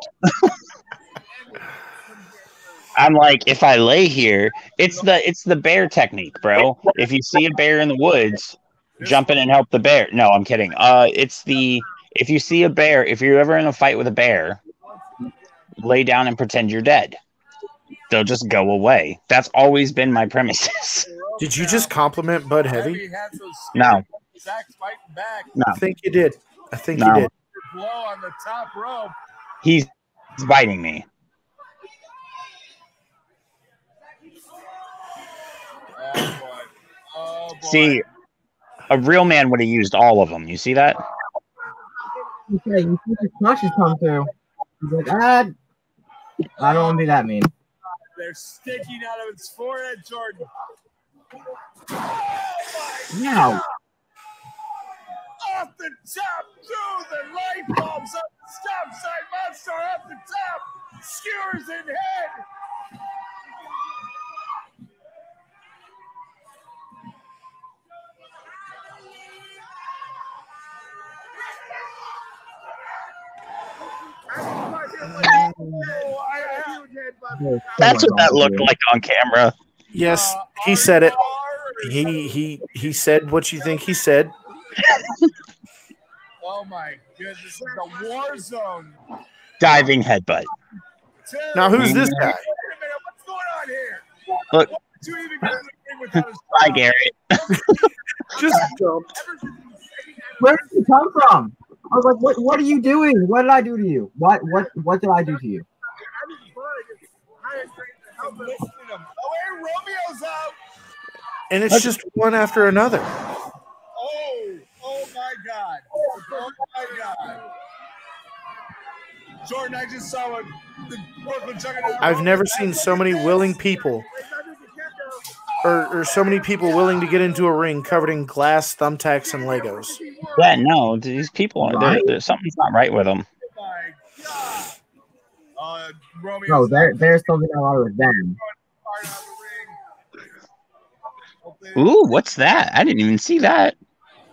I'm like, if I lay here, it's the it's the bear technique, bro. If you see a bear in the woods, jump in and help the bear. No, I'm kidding. Uh, it's the if you see a bear, if you're ever in a fight with a bear, lay down and pretend you're dead. They'll just go away. That's always been my premises. Did you just compliment Budd Heavy? No. No. I think you did. I think no. you did. Blow on the top rope. He's biting me. Oh boy. Oh boy. See, a real man would have used all of them. You see that? Okay, you see the crushes come through. He's like, ah, I don't want to be that mean. They're sticking out of its forehead, Jordan. Now, off the top, through the light bulbs up the stop sign, monster off the top, skewers in head. That's what that looked like on camera. Yes, he said it. He he he said what you think he said. Oh my goodness! This is a war zone. Diving headbutt. Now who's this guy? Wait a minute, what's going on here? Look. You even get in without a Hi, Garrett. Just jumped. Where did you come from? I was like, what? What are you doing? What did I do to you? What? What? What did I do to you? Oh, hey, Romeo's out. And it's just one after another. Oh, oh my God! Oh my God! Jordan, I just saw it. I've never seen so many willing people, or, or so many people willing to get into a ring covered in glass, thumbtacks, and Legos. Yeah, no, these people are. Something's not right with them. Uh, no, there, there's something wrong with them. Ooh, what's that? I didn't even see that.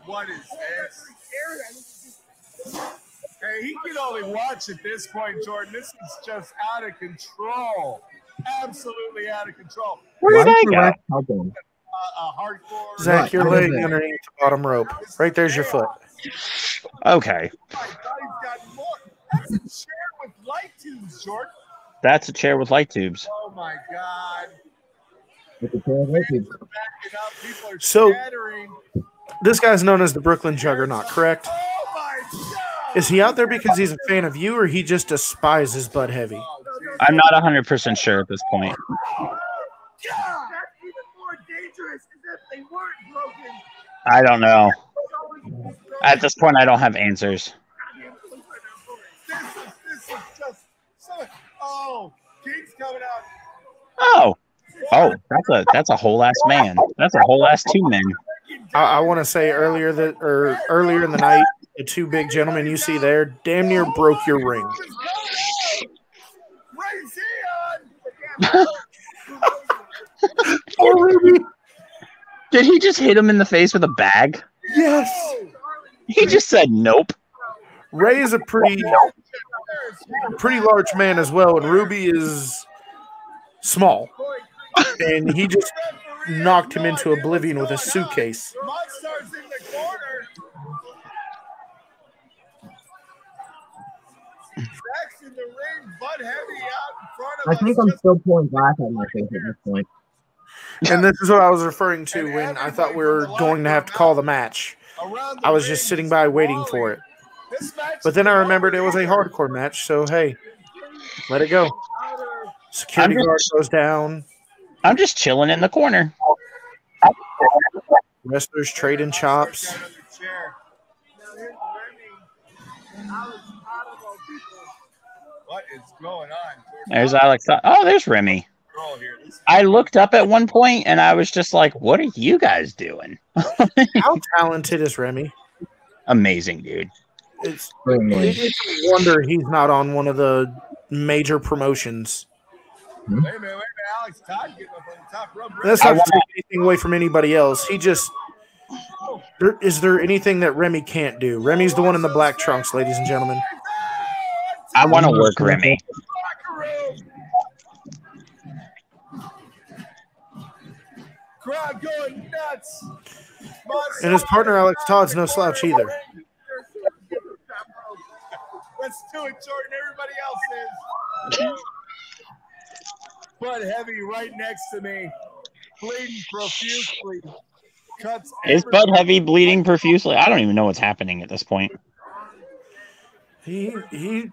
What is this? Hey, he can only watch at this point, Jordan. This is just out of control. Absolutely out of control. Where did I go? A, a hardcore Zach, your leg underneath the bottom rope. Right there's your foot. Okay. That's a chair with light tubes, Jordan. That's a chair with light tubes. Oh, my God. With the chair with light tubes. People are so scattering. This guy's known as the Brooklyn Juggernaut, correct? Oh, my God. Is he out there because he's a fan of you, or he just despises Budd Heavy? I'm not one hundred percent sure at this point. Oh, that's even more dangerous as if they weren't broken. I don't know. At this point, I don't have answers. This is, this is just so, oh, King's coming out. Oh, oh, that's a that's a whole ass man. That's a whole ass two men. I, I want to say earlier that or earlier in the night. The two big gentlemen you see there damn near broke your ring. Oh, Ruby. Did he just hit him in the face with a bag? Yes. He just said nope. Ray is a pretty, pretty large man as well, and Ruby is small. And he just knocked him into oblivion with a suitcase. Monstar's in the corner. Zach's in the ring, Budd Heavy out in front of us. I think I'm still pouring glass on my face at this point. And this is what I was referring to when I thought we were going to have to call the match. I was just sitting by waiting for it. But then I remembered it was a hardcore match, so hey, let it go. Security guard goes down. I'm just chilling in the corner. Wrestlers trading chops. What is going on? There's Alex. Oh, there's Remy. I looked up at one point and I was just like, what are you guys doing? How talented is Remy? Amazing, dude. It's, it's a wonder he's not on one of the major promotions. Wait a minute, wait a minute. Alex Todd getting up on the top rope. That's not taking anything away from anybody else. He just. There, is there anything that Remy can't do? Remy's the one in the black trunks, ladies and gentlemen. I want to work, Remy. Crowd going nuts. And his partner, Alex Todd's no slouch either. Let's do it, Jordan. Everybody else is. Budd Heavy right next to me. Bleeding profusely. Cuts is Budd Heavy bleeding profusely? I don't even know what's happening at this point. He... he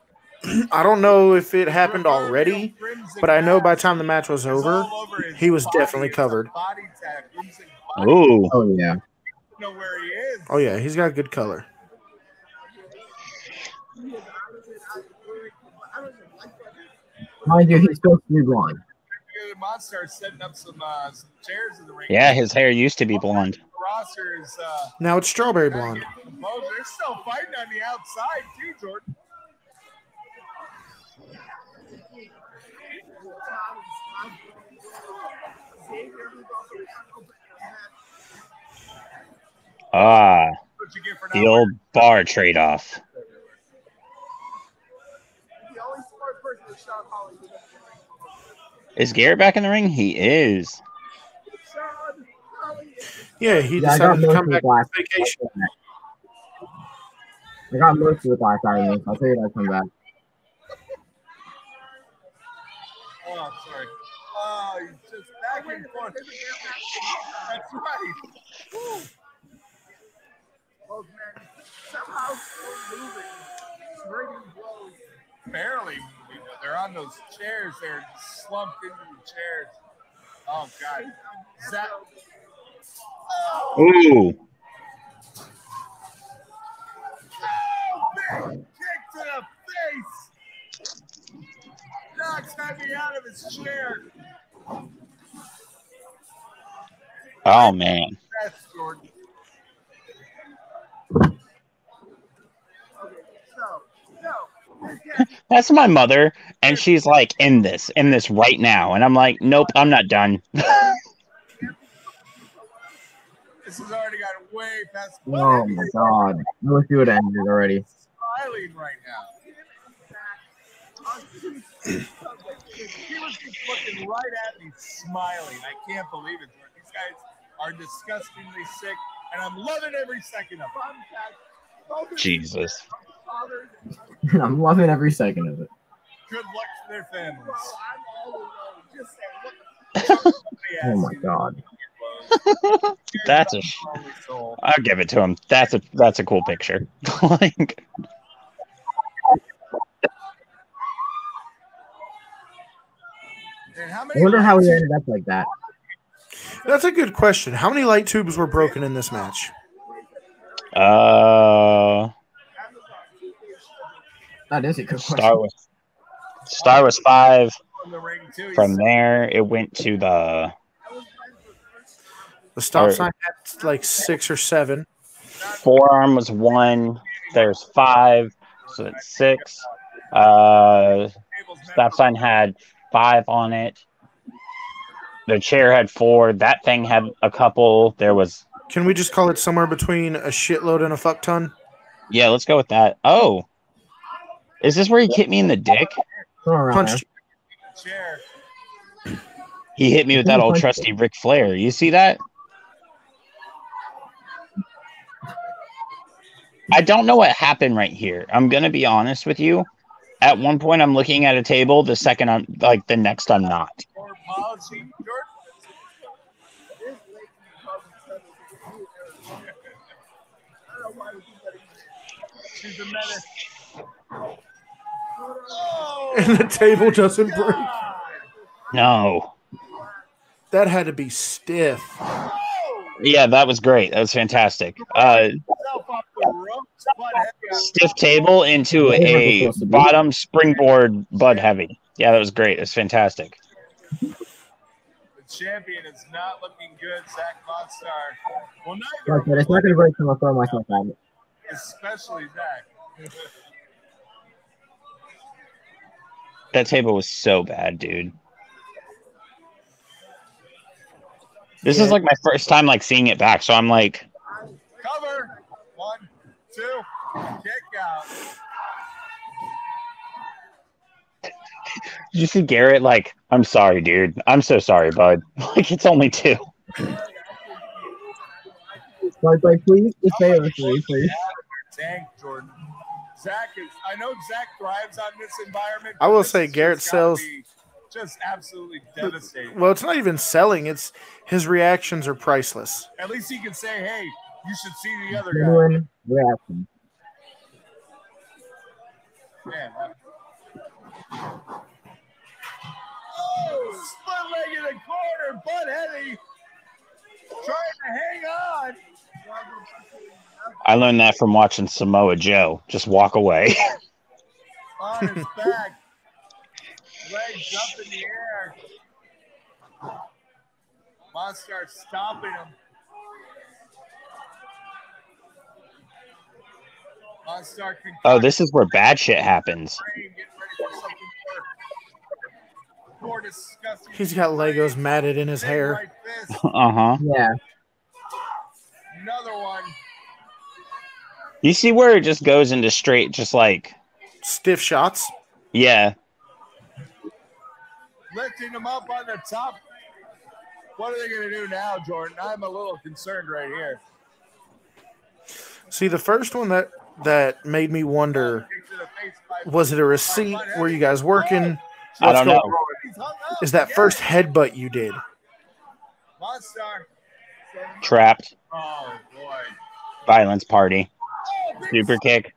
I don't know if it happened already, but I know by the time the match was over, he was definitely covered. Ooh. Oh, yeah. Oh, yeah. He's got good color. Mind you, he's still blonde. Yeah, his hair used to be blonde. Now it's strawberry blonde. They're still fighting on the outside, too, Jordan. Ah, the old bar trade-off. Is Garrett back in the ring? He is. Yeah, he yeah, decided to come back on vacation. I got most of the black diamonds. I'll tell you that come back. Oh, sorry. Oh, he's just back and forth. That's right. Woo. Oh, man. Somehow we're moving. Bringing blows. Barely moving. They're on those chairs. They're slumped into the chairs. Oh, God. Zach. Oh. Ooh. Oh, big kick to the face. Knocks Heavy out of his chair. Oh, man. That's Jordan. Okay, so, no. That's my mother, and she's like, in this, in this right now. And I'm like, nope, I'm not done. This has already got way past. Oh my god! I wish you would have ended already. Smiling right now. He was just looking right at me, smiling. I can't believe it. These guys are disgustingly sick, and I'm loving every second of it. Jesus. I'm loving every second of it. Good luck to their families. Oh my god. That's a. I'll give it to him. That's a. That's a cool picture. Like. I wonder how he ended up like that. That's a good question. How many light tubes were broken in this match? Uh. That is a good question. Star was. Star was five. From there, it went to the. The stop sign had like six or seven. Forearm was one. There's five. So it's six. Uh, stop sign had five on it. The chair had four. That thing had a couple. There was. Can we just call it somewhere between a shitload and a fuck ton? Yeah, let's go with that. Oh. Is this where he hit me in the dick? Punched you. He hit me with that old trusty Ric Flair. You see that? I don't know what happened right here. I'm going to be honest with you. At one point, I'm looking at a table. The second I'm like, the next I'm not. And the table doesn't break. No. That had to be stiff. Yeah, that was great. That was fantastic. Uh, stiff table into a bottom springboard Budd Heavy. Yeah, that was great. It's fantastic. The champion is not looking good, Zach Monstar. Well, neither. But it's not going to break from a throw myself at it. Especially Zach. That table was so bad, dude. This yeah. is like my first time like seeing it back, so I'm like cover one, two, kick out. Did you see Garrett like, I'm sorry, dude. I'm so sorry, bud. Like it's only two. Like, like please just stay with me, please. Dang, Jordan. Zach is I know Zach thrives on this environment. I will say Garrett sells. Just absolutely devastating. Well, it's not even selling. It's his reactions are priceless. At least he can say, hey, you should see the other guy. Reaction. Man, that... Oh, split leg in the corner. Budd Heavy trying to hang on. I learned that from watching Samoa Joe. Just walk away. On his back. Legs up in the air. Monstar stopping him. Monstar. Oh, this is where bad shit happens. He's got Legos matted in his hair. Uh huh. Yeah. Another one. You see where it just goes into straight, just like stiff shots? Yeah. lifting him up on the top. What are they going to do now, Jordan? I'm a little concerned right here. See, the first one that, that made me wonder, was it a receipt? Were you guys working? I don't know. Is that first headbutt you did? Monstar. Trapped. Oh, boy. Violence party. Super kick.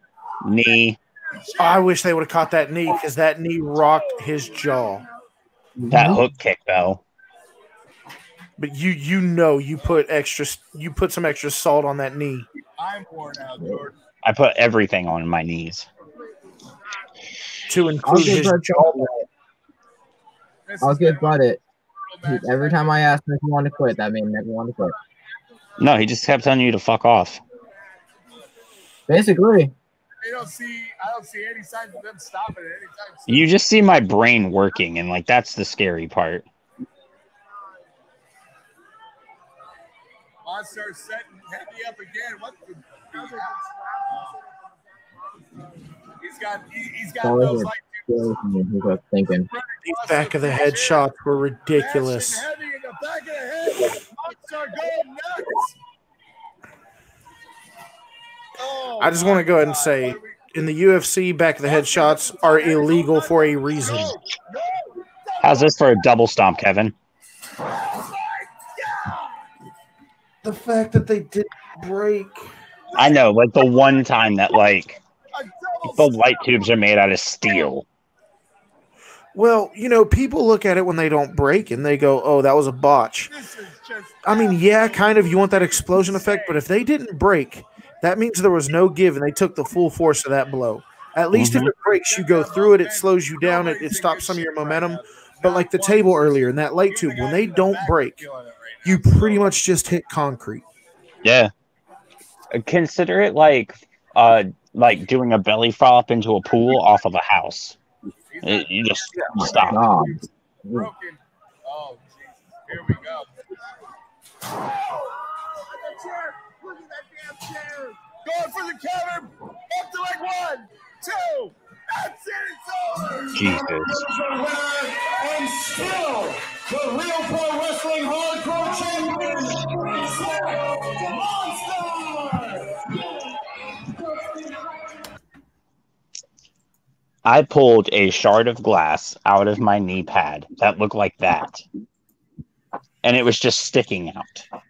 Knee. I wish they would have caught that knee because that knee rocked his jaw. That hook kick, though. But you you know you put extra you put some extra salt on that knee. I'm worn out, Jordan. I put everything on my knees. To include his jaw. I'll get but it. Every time I asked him if he wanted to quit, that made him never want to quit. No, he just kept telling you to fuck off. Basically. I don't see, I don't see any signs of them stopping it anytime soon. You just see my brain working, and like that's the scary part. Monstar setting Heavy up again. What the, he's got he, he's got oh, those like He's thinking. These back of the head shots were ridiculous. Heavy in the back of the head. Monstar going nuts. Oh, I just want to go ahead and say, in the U F C, back of the head shots are illegal for a reason. How's this for a double stomp, Kevin? The fact that they didn't break. I know, like the one time that, like, the light tubes are made out of steel. Well, you know, people look at it when they don't break and they go, oh, that was a botch. I mean, yeah, kind of. You want that explosion effect, but if they didn't break, that means there was no give, and they took the full force of that blow. At least mm-hmm. if it breaks, you go through it, it slows you down, it, it stops some of your momentum. But like the table earlier and that light tube, when they don't break, you pretty much just hit concrete. Yeah. Consider it like uh, like doing a belly flop into a pool off of a house. It, you just yeah. stop. Oh, Jesus. Here we go. Oh, look at that. Going for the cover. Up to like one, two. That's it. It's over. Jesus. And still the Real Pro Wrestling Hardcore Champion, Monstar. I pulled a shard of glass out of my knee pad that looked like that, and it was just sticking out.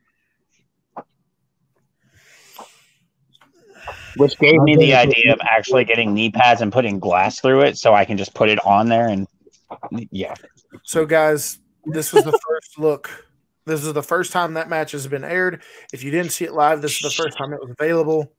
Which gave me the idea of actually getting knee pads and putting glass through it so I can just put it on there and, yeah. So, guys, this was the first look. This is the first time that match has been aired. If you didn't see it live, this is the first time it was available.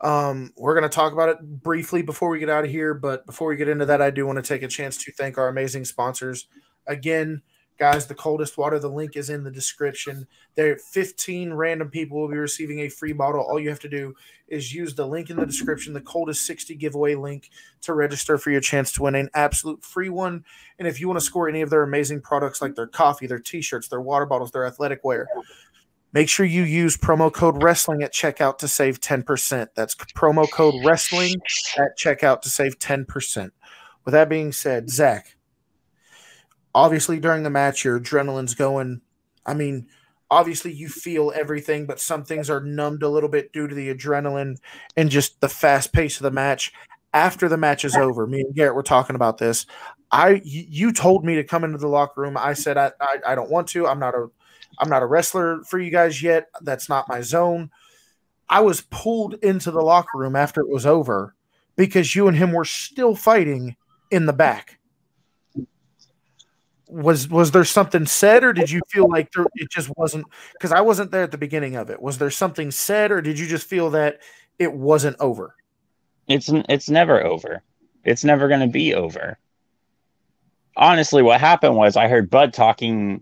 Um, we're going to talk about it briefly before we get out of here, but before we get into that, I do want to take a chance to thank our amazing sponsors. Again, guys, The Coldest Water, the link is in the description. There, fifteen random people will be receiving a free bottle. All you have to do is use the link in the description, the Coldest sixty giveaway link, to register for your chance to win an absolute free one. And if you want to score any of their amazing products like their coffee, their T-shirts, their water bottles, their athletic wear, make sure you use promo code WRESTLING at checkout to save ten percent. That's promo code WRESTLING at checkout to save ten percent. With that being said, Zach, obviously, during the match, your adrenaline's going. I mean, obviously, you feel everything, but some things are numbed a little bit due to the adrenaline and just the fast pace of the match. After the match is over, me and Garrett were talking about this. I, you told me to come into the locker room. I said I, I, I don't want to. I'm not a, I'm not a wrestler for you guys yet. That's not my zone. I was pulled into the locker room after it was over because you and him were still fighting in the back. Was was there something said, or did you feel like there, it just wasn't? Because I wasn't there at the beginning of it. Was there something said, or did you just feel that it wasn't over? It's it's never over. It's never going to be over. Honestly, what happened was I heard Bud talking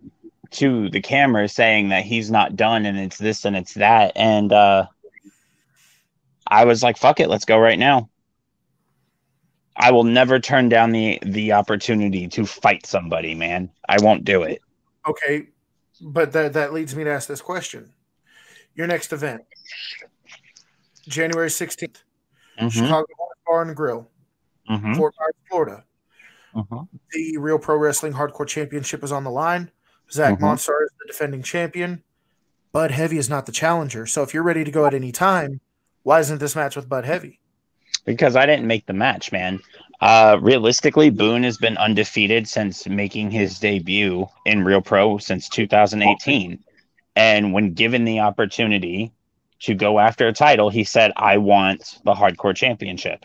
to the camera saying that he's not done, and it's this and it's that, and uh, I was like, "Fuck it, let's go right now." I will never turn down the, the opportunity to fight somebody, man. I won't do it. Okay, but that, that leads me to ask this question. Your next event, January sixteenth, mm-hmm. Chicago Boys Bar and Grill, mm-hmm. Fort Myers, Florida. Uh-huh. The Real Pro Wrestling Hardcore Championship is on the line. Zach uh-huh. Monstar is the defending champion. Budd Heavy is not the challenger. So if you're ready to go at any time, why isn't this match with Budd Heavy? Because I didn't make the match, man. Uh, realistically, Boone has been undefeated since making his debut in Real Pro since two thousand eighteen. And when given the opportunity to go after a title, he said, I want the Hardcore Championship.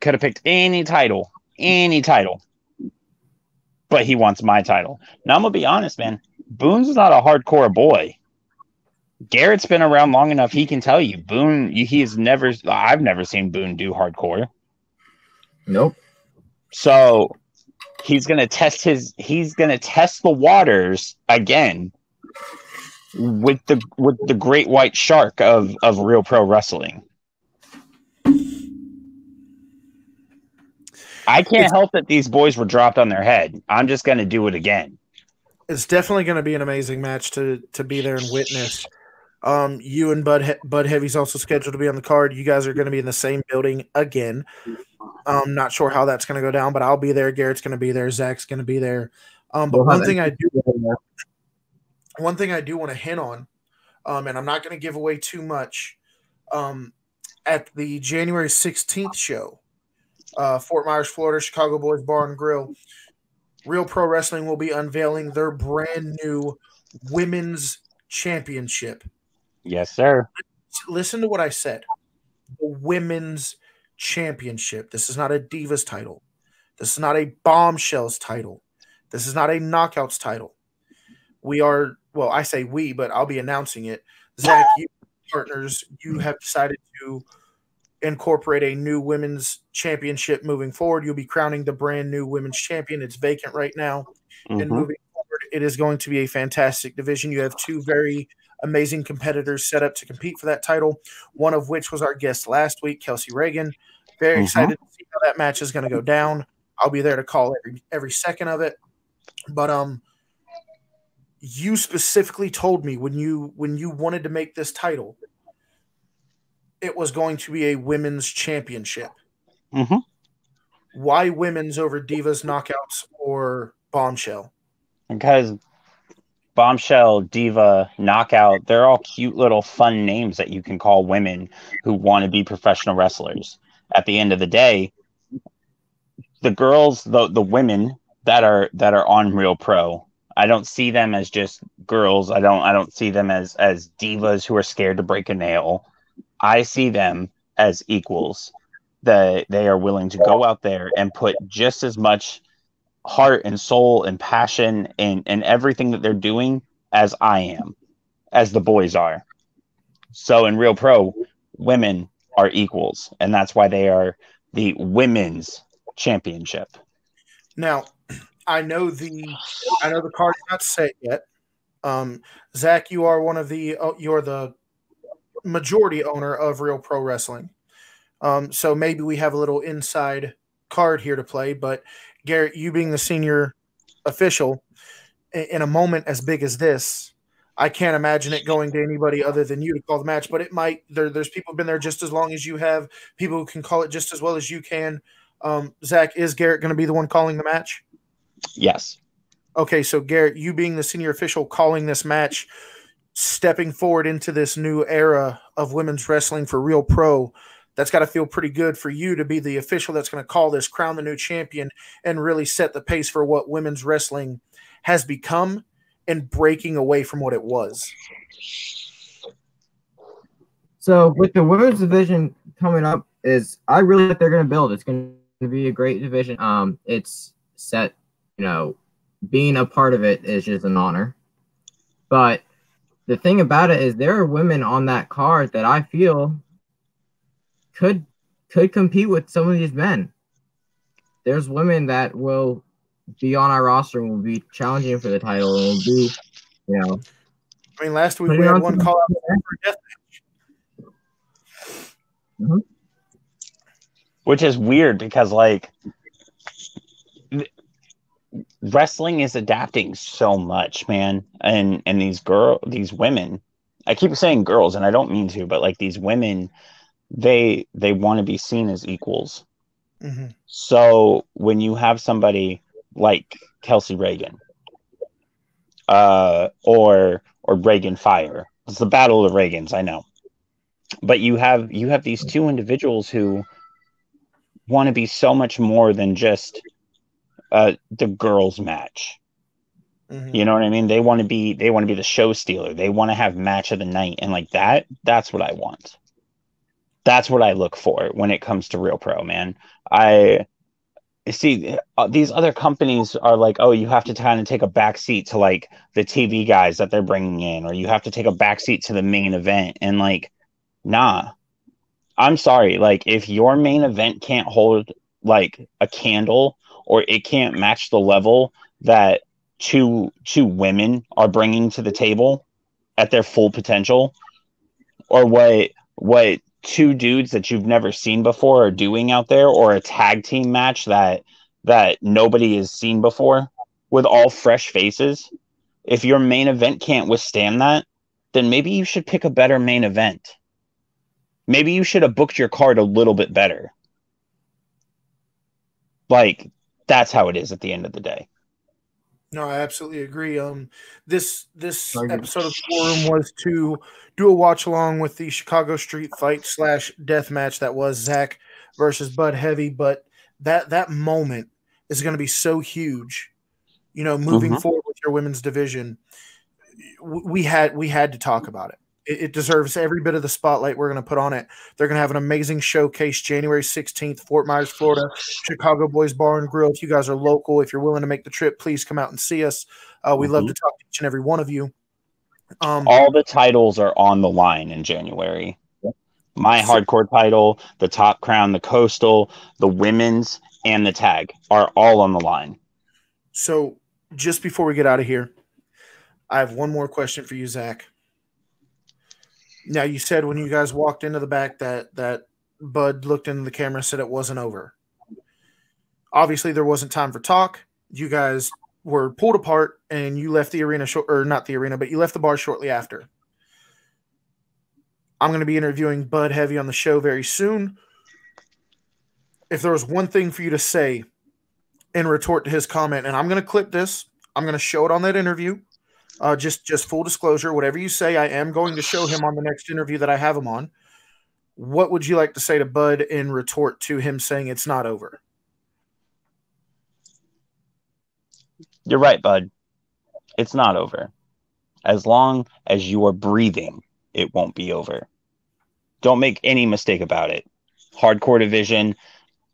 Could have picked any title, any title, but he wants my title. Now, I'm going to be honest, man. Boone's not a hardcore boy. Garrett's been around long enough. He can tell you Boone, he's never, I've never seen Boone do hardcore. Nope. So he's going to test his, he's going to test the waters again with the, with the great white shark of, of Real Pro Wrestling. I can't it's, help that these boys were dropped on their head. I'm just going to do it again. It's definitely going to be an amazing match to, to be there and witness. Um, you and Bud, he- Bud Heavy's also scheduled to be on the card. You guys are going to be in the same building again. I'm not sure how that's going to go down, but I'll be there. Garrett's going to be there. Zach's going to be there. Um, but well, one, thing I do, one thing I do want to hint on, um, and I'm not going to give away too much, um, at the January sixteenth show, uh, Fort Myers, Florida, Chicago Boys Bar and Grill, Real Pro Wrestling will be unveiling their brand new Women's Championship. Yes, sir. Listen to what I said. The Women's Championship. This is not a Divas title. This is not a Bombshells title. This is not a Knockouts title. We are, well, I say we, but I'll be announcing it. Zach, you partners, you have decided to incorporate a new Women's Championship moving forward. You'll be crowning the brand new Women's Champion. It's vacant right now. Mm-hmm. And moving forward, it is going to be a fantastic division. You have two very amazing competitors set up to compete for that title, one of which was our guest last week, Kelsey Reagan. Very mm-hmm. excited to see how that match is going to go down. I'll be there to call every, every second of it. But um, you specifically told me when you when you wanted to make this title, it was going to be a Women's Championship. Mm-hmm. Why Women's over Divas, Knockouts, or Bombshell? Because Bombshell, Diva, Knockout, they're all cute little fun names that you can call women who want to be professional wrestlers. At the end of the day, the girls, the, the women that are that are on Real Pro, I don't see them as just girls. I don't I don't see them as as divas who are scared to break a nail. I see them as equals. That they are willing to go out there and put just as much heart and soul and passion and, and everything that they're doing as I am, as the boys are. So in Real Pro, women are equals, and that's why they are the Women's Championship. Now, I know the I know the card's not set yet. Um, Zach, you are one of the oh, you're the majority owner of Real Pro Wrestling. Um, so maybe we have a little inside card here to play, but Garrett, you being the senior official, in a moment as big as this, I can't imagine it going to anybody other than you to call the match, but it might. There, there's people who've been there just as long as you have, people who can call it just as well as you can. Um, Zach, is Garrett going to be the one calling the match? Yes. Okay, so Garrett, you being the senior official calling this match, stepping forward into this new era of women's wrestling for Real Pro, that's got to feel pretty good for you to be the official that's going to call this, crown the new champion, and really set the pace for what women's wrestling has become and breaking away from what it was. So with the women's division coming up, is I really think they're going to build. It's going to be a great division. Um, it's set, you know, being a part of it is just an honor. But the thing about it is there are women on that card that I feel – could could compete with some of these men. There's women that will be on our roster and will be challenging for the title and will be, you know. I mean, last week we had on one call out for death match. Mm-hmm. Which is weird because, like, wrestling is adapting so much, man. And and these girl, these women, I keep saying girls, and I don't mean to, but like these women. They they want to be seen as equals. Mm-hmm. So when you have somebody like Kelsey Reagan uh, or or Reagan Fire, it's the Battle of Reagans, I know. But you have you have these two individuals who want to be so much more than just uh, the girls' match. Mm-hmm. You know what I mean? They want to be they want to be the show stealer. They want to have match of the night, and like that. That's what I want. That's what I look for when it comes to Real Pro, man. I see these other companies are like, oh, you have to kind of take a backseat to like the T V guys that they're bringing in, or you have to take a backseat to the main event, and like, nah. I'm sorry. Like, if your main event can't hold like a candle, or it can't match the level that two two women are bringing to the table at their full potential, or what what two dudes that you've never seen before are doing out there, or a tag team match that that nobody has seen before with all fresh faces, if your main event can't withstand that, then maybe you should pick a better main event. Maybe you should have booked your card a little bit better. Like, that's how it is at the end of the day. No, I absolutely agree. Um, this this episode of The War Room was to do a watch along with the Chicago Street Fight slash Death Match that was Zach versus Budd Heavy, but that that moment is going to be so huge. You know, moving mm-hmm. forward with your women's division, we had we had to talk about it. It, it deserves every bit of the spotlight we're going to put on it. They're going to have an amazing showcase January sixteenth, Fort Myers, Florida, Chicago Boys Bar and Grill. If you guys are local, if you're willing to make the trip, please come out and see us. Uh, we'd mm-hmm. love to talk to each and every one of you. Um, All the titles are on the line in January. My so, hardcore title, the top crown, the coastal, the women's, and the tag are all on the line. So just before we get out of here, I have one more question for you, Zach. Now, you said when you guys walked into the back that that Bud looked into the camera and said it wasn't over. Obviously, there wasn't time for talk. You guys were pulled apart, and you left the arena, short, or not the arena, but you left the bar shortly after. I'm going to be interviewing Bud Heavy on the show very soon. If there was one thing for you to say in retort to his comment, and I'm going to clip this, I'm going to show it on that interview. Uh, just, just full disclosure, whatever you say, I am going to show him on the next interview that I have him on. What would you like to say to Bud in retort to him saying it's not over? You're right, Bud. It's not over. As long as you are breathing, it won't be over. Don't make any mistake about it. Hardcore division,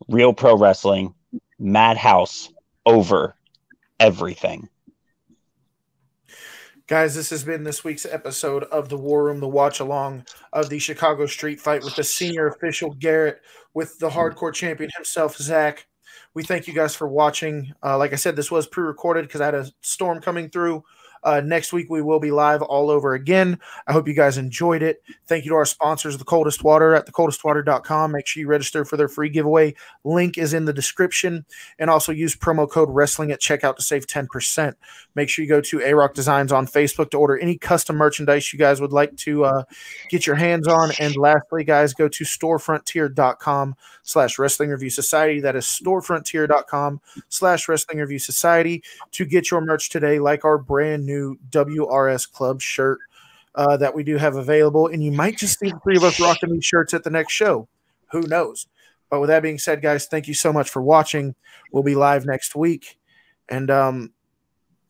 Real Pro Wrestling, Madhouse, over everything. Guys, this has been this week's episode of The War Room, the watch-along of the Chicago Street Fight with the senior official, Garrett, with the hardcore champion himself, Zach. We thank you guys for watching. Uh, like I said, this was pre-recorded because I had a storm coming through. Uh, next week, we will be live all over again. I hope you guys enjoyed it. Thank you to our sponsors, The Coldest Water at the coldest water dot com. Make sure you register for their free giveaway. Link is in the description. And also use promo code WRESTLING at checkout to save ten percent. Make sure you go to A Rock Designs on Facebook to order any custom merchandise you guys would like to uh, get your hands on. And lastly, guys, go to storefrontier.com slash Wrestling Review Society. That is storefrontier.com slash Wrestling Review Society to get your merch today, like our brand new W R S Club shirt uh, that we do have available, and you might just see the three of us rocking these shirts at the next show. Who knows? But with that being said, guys, thank you so much for watching. We'll be live next week, and um,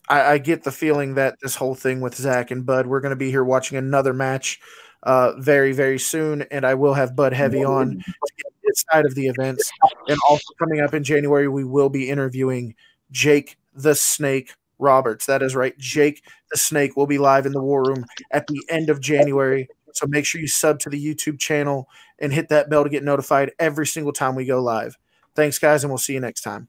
I, I get the feeling that this whole thing with Zach and Bud, we're going to be here watching another match uh, very, very soon, and I will have Bud Heavy on to get this side of the events, and also coming up in January, we will be interviewing Jake the Snake Roberts. That is right. Jake the Snake will be live in the War Room at the end of January. So make sure you sub to the YouTube channel and hit that bell to get notified every single time we go live. Thanks, guys, and we'll see you next time.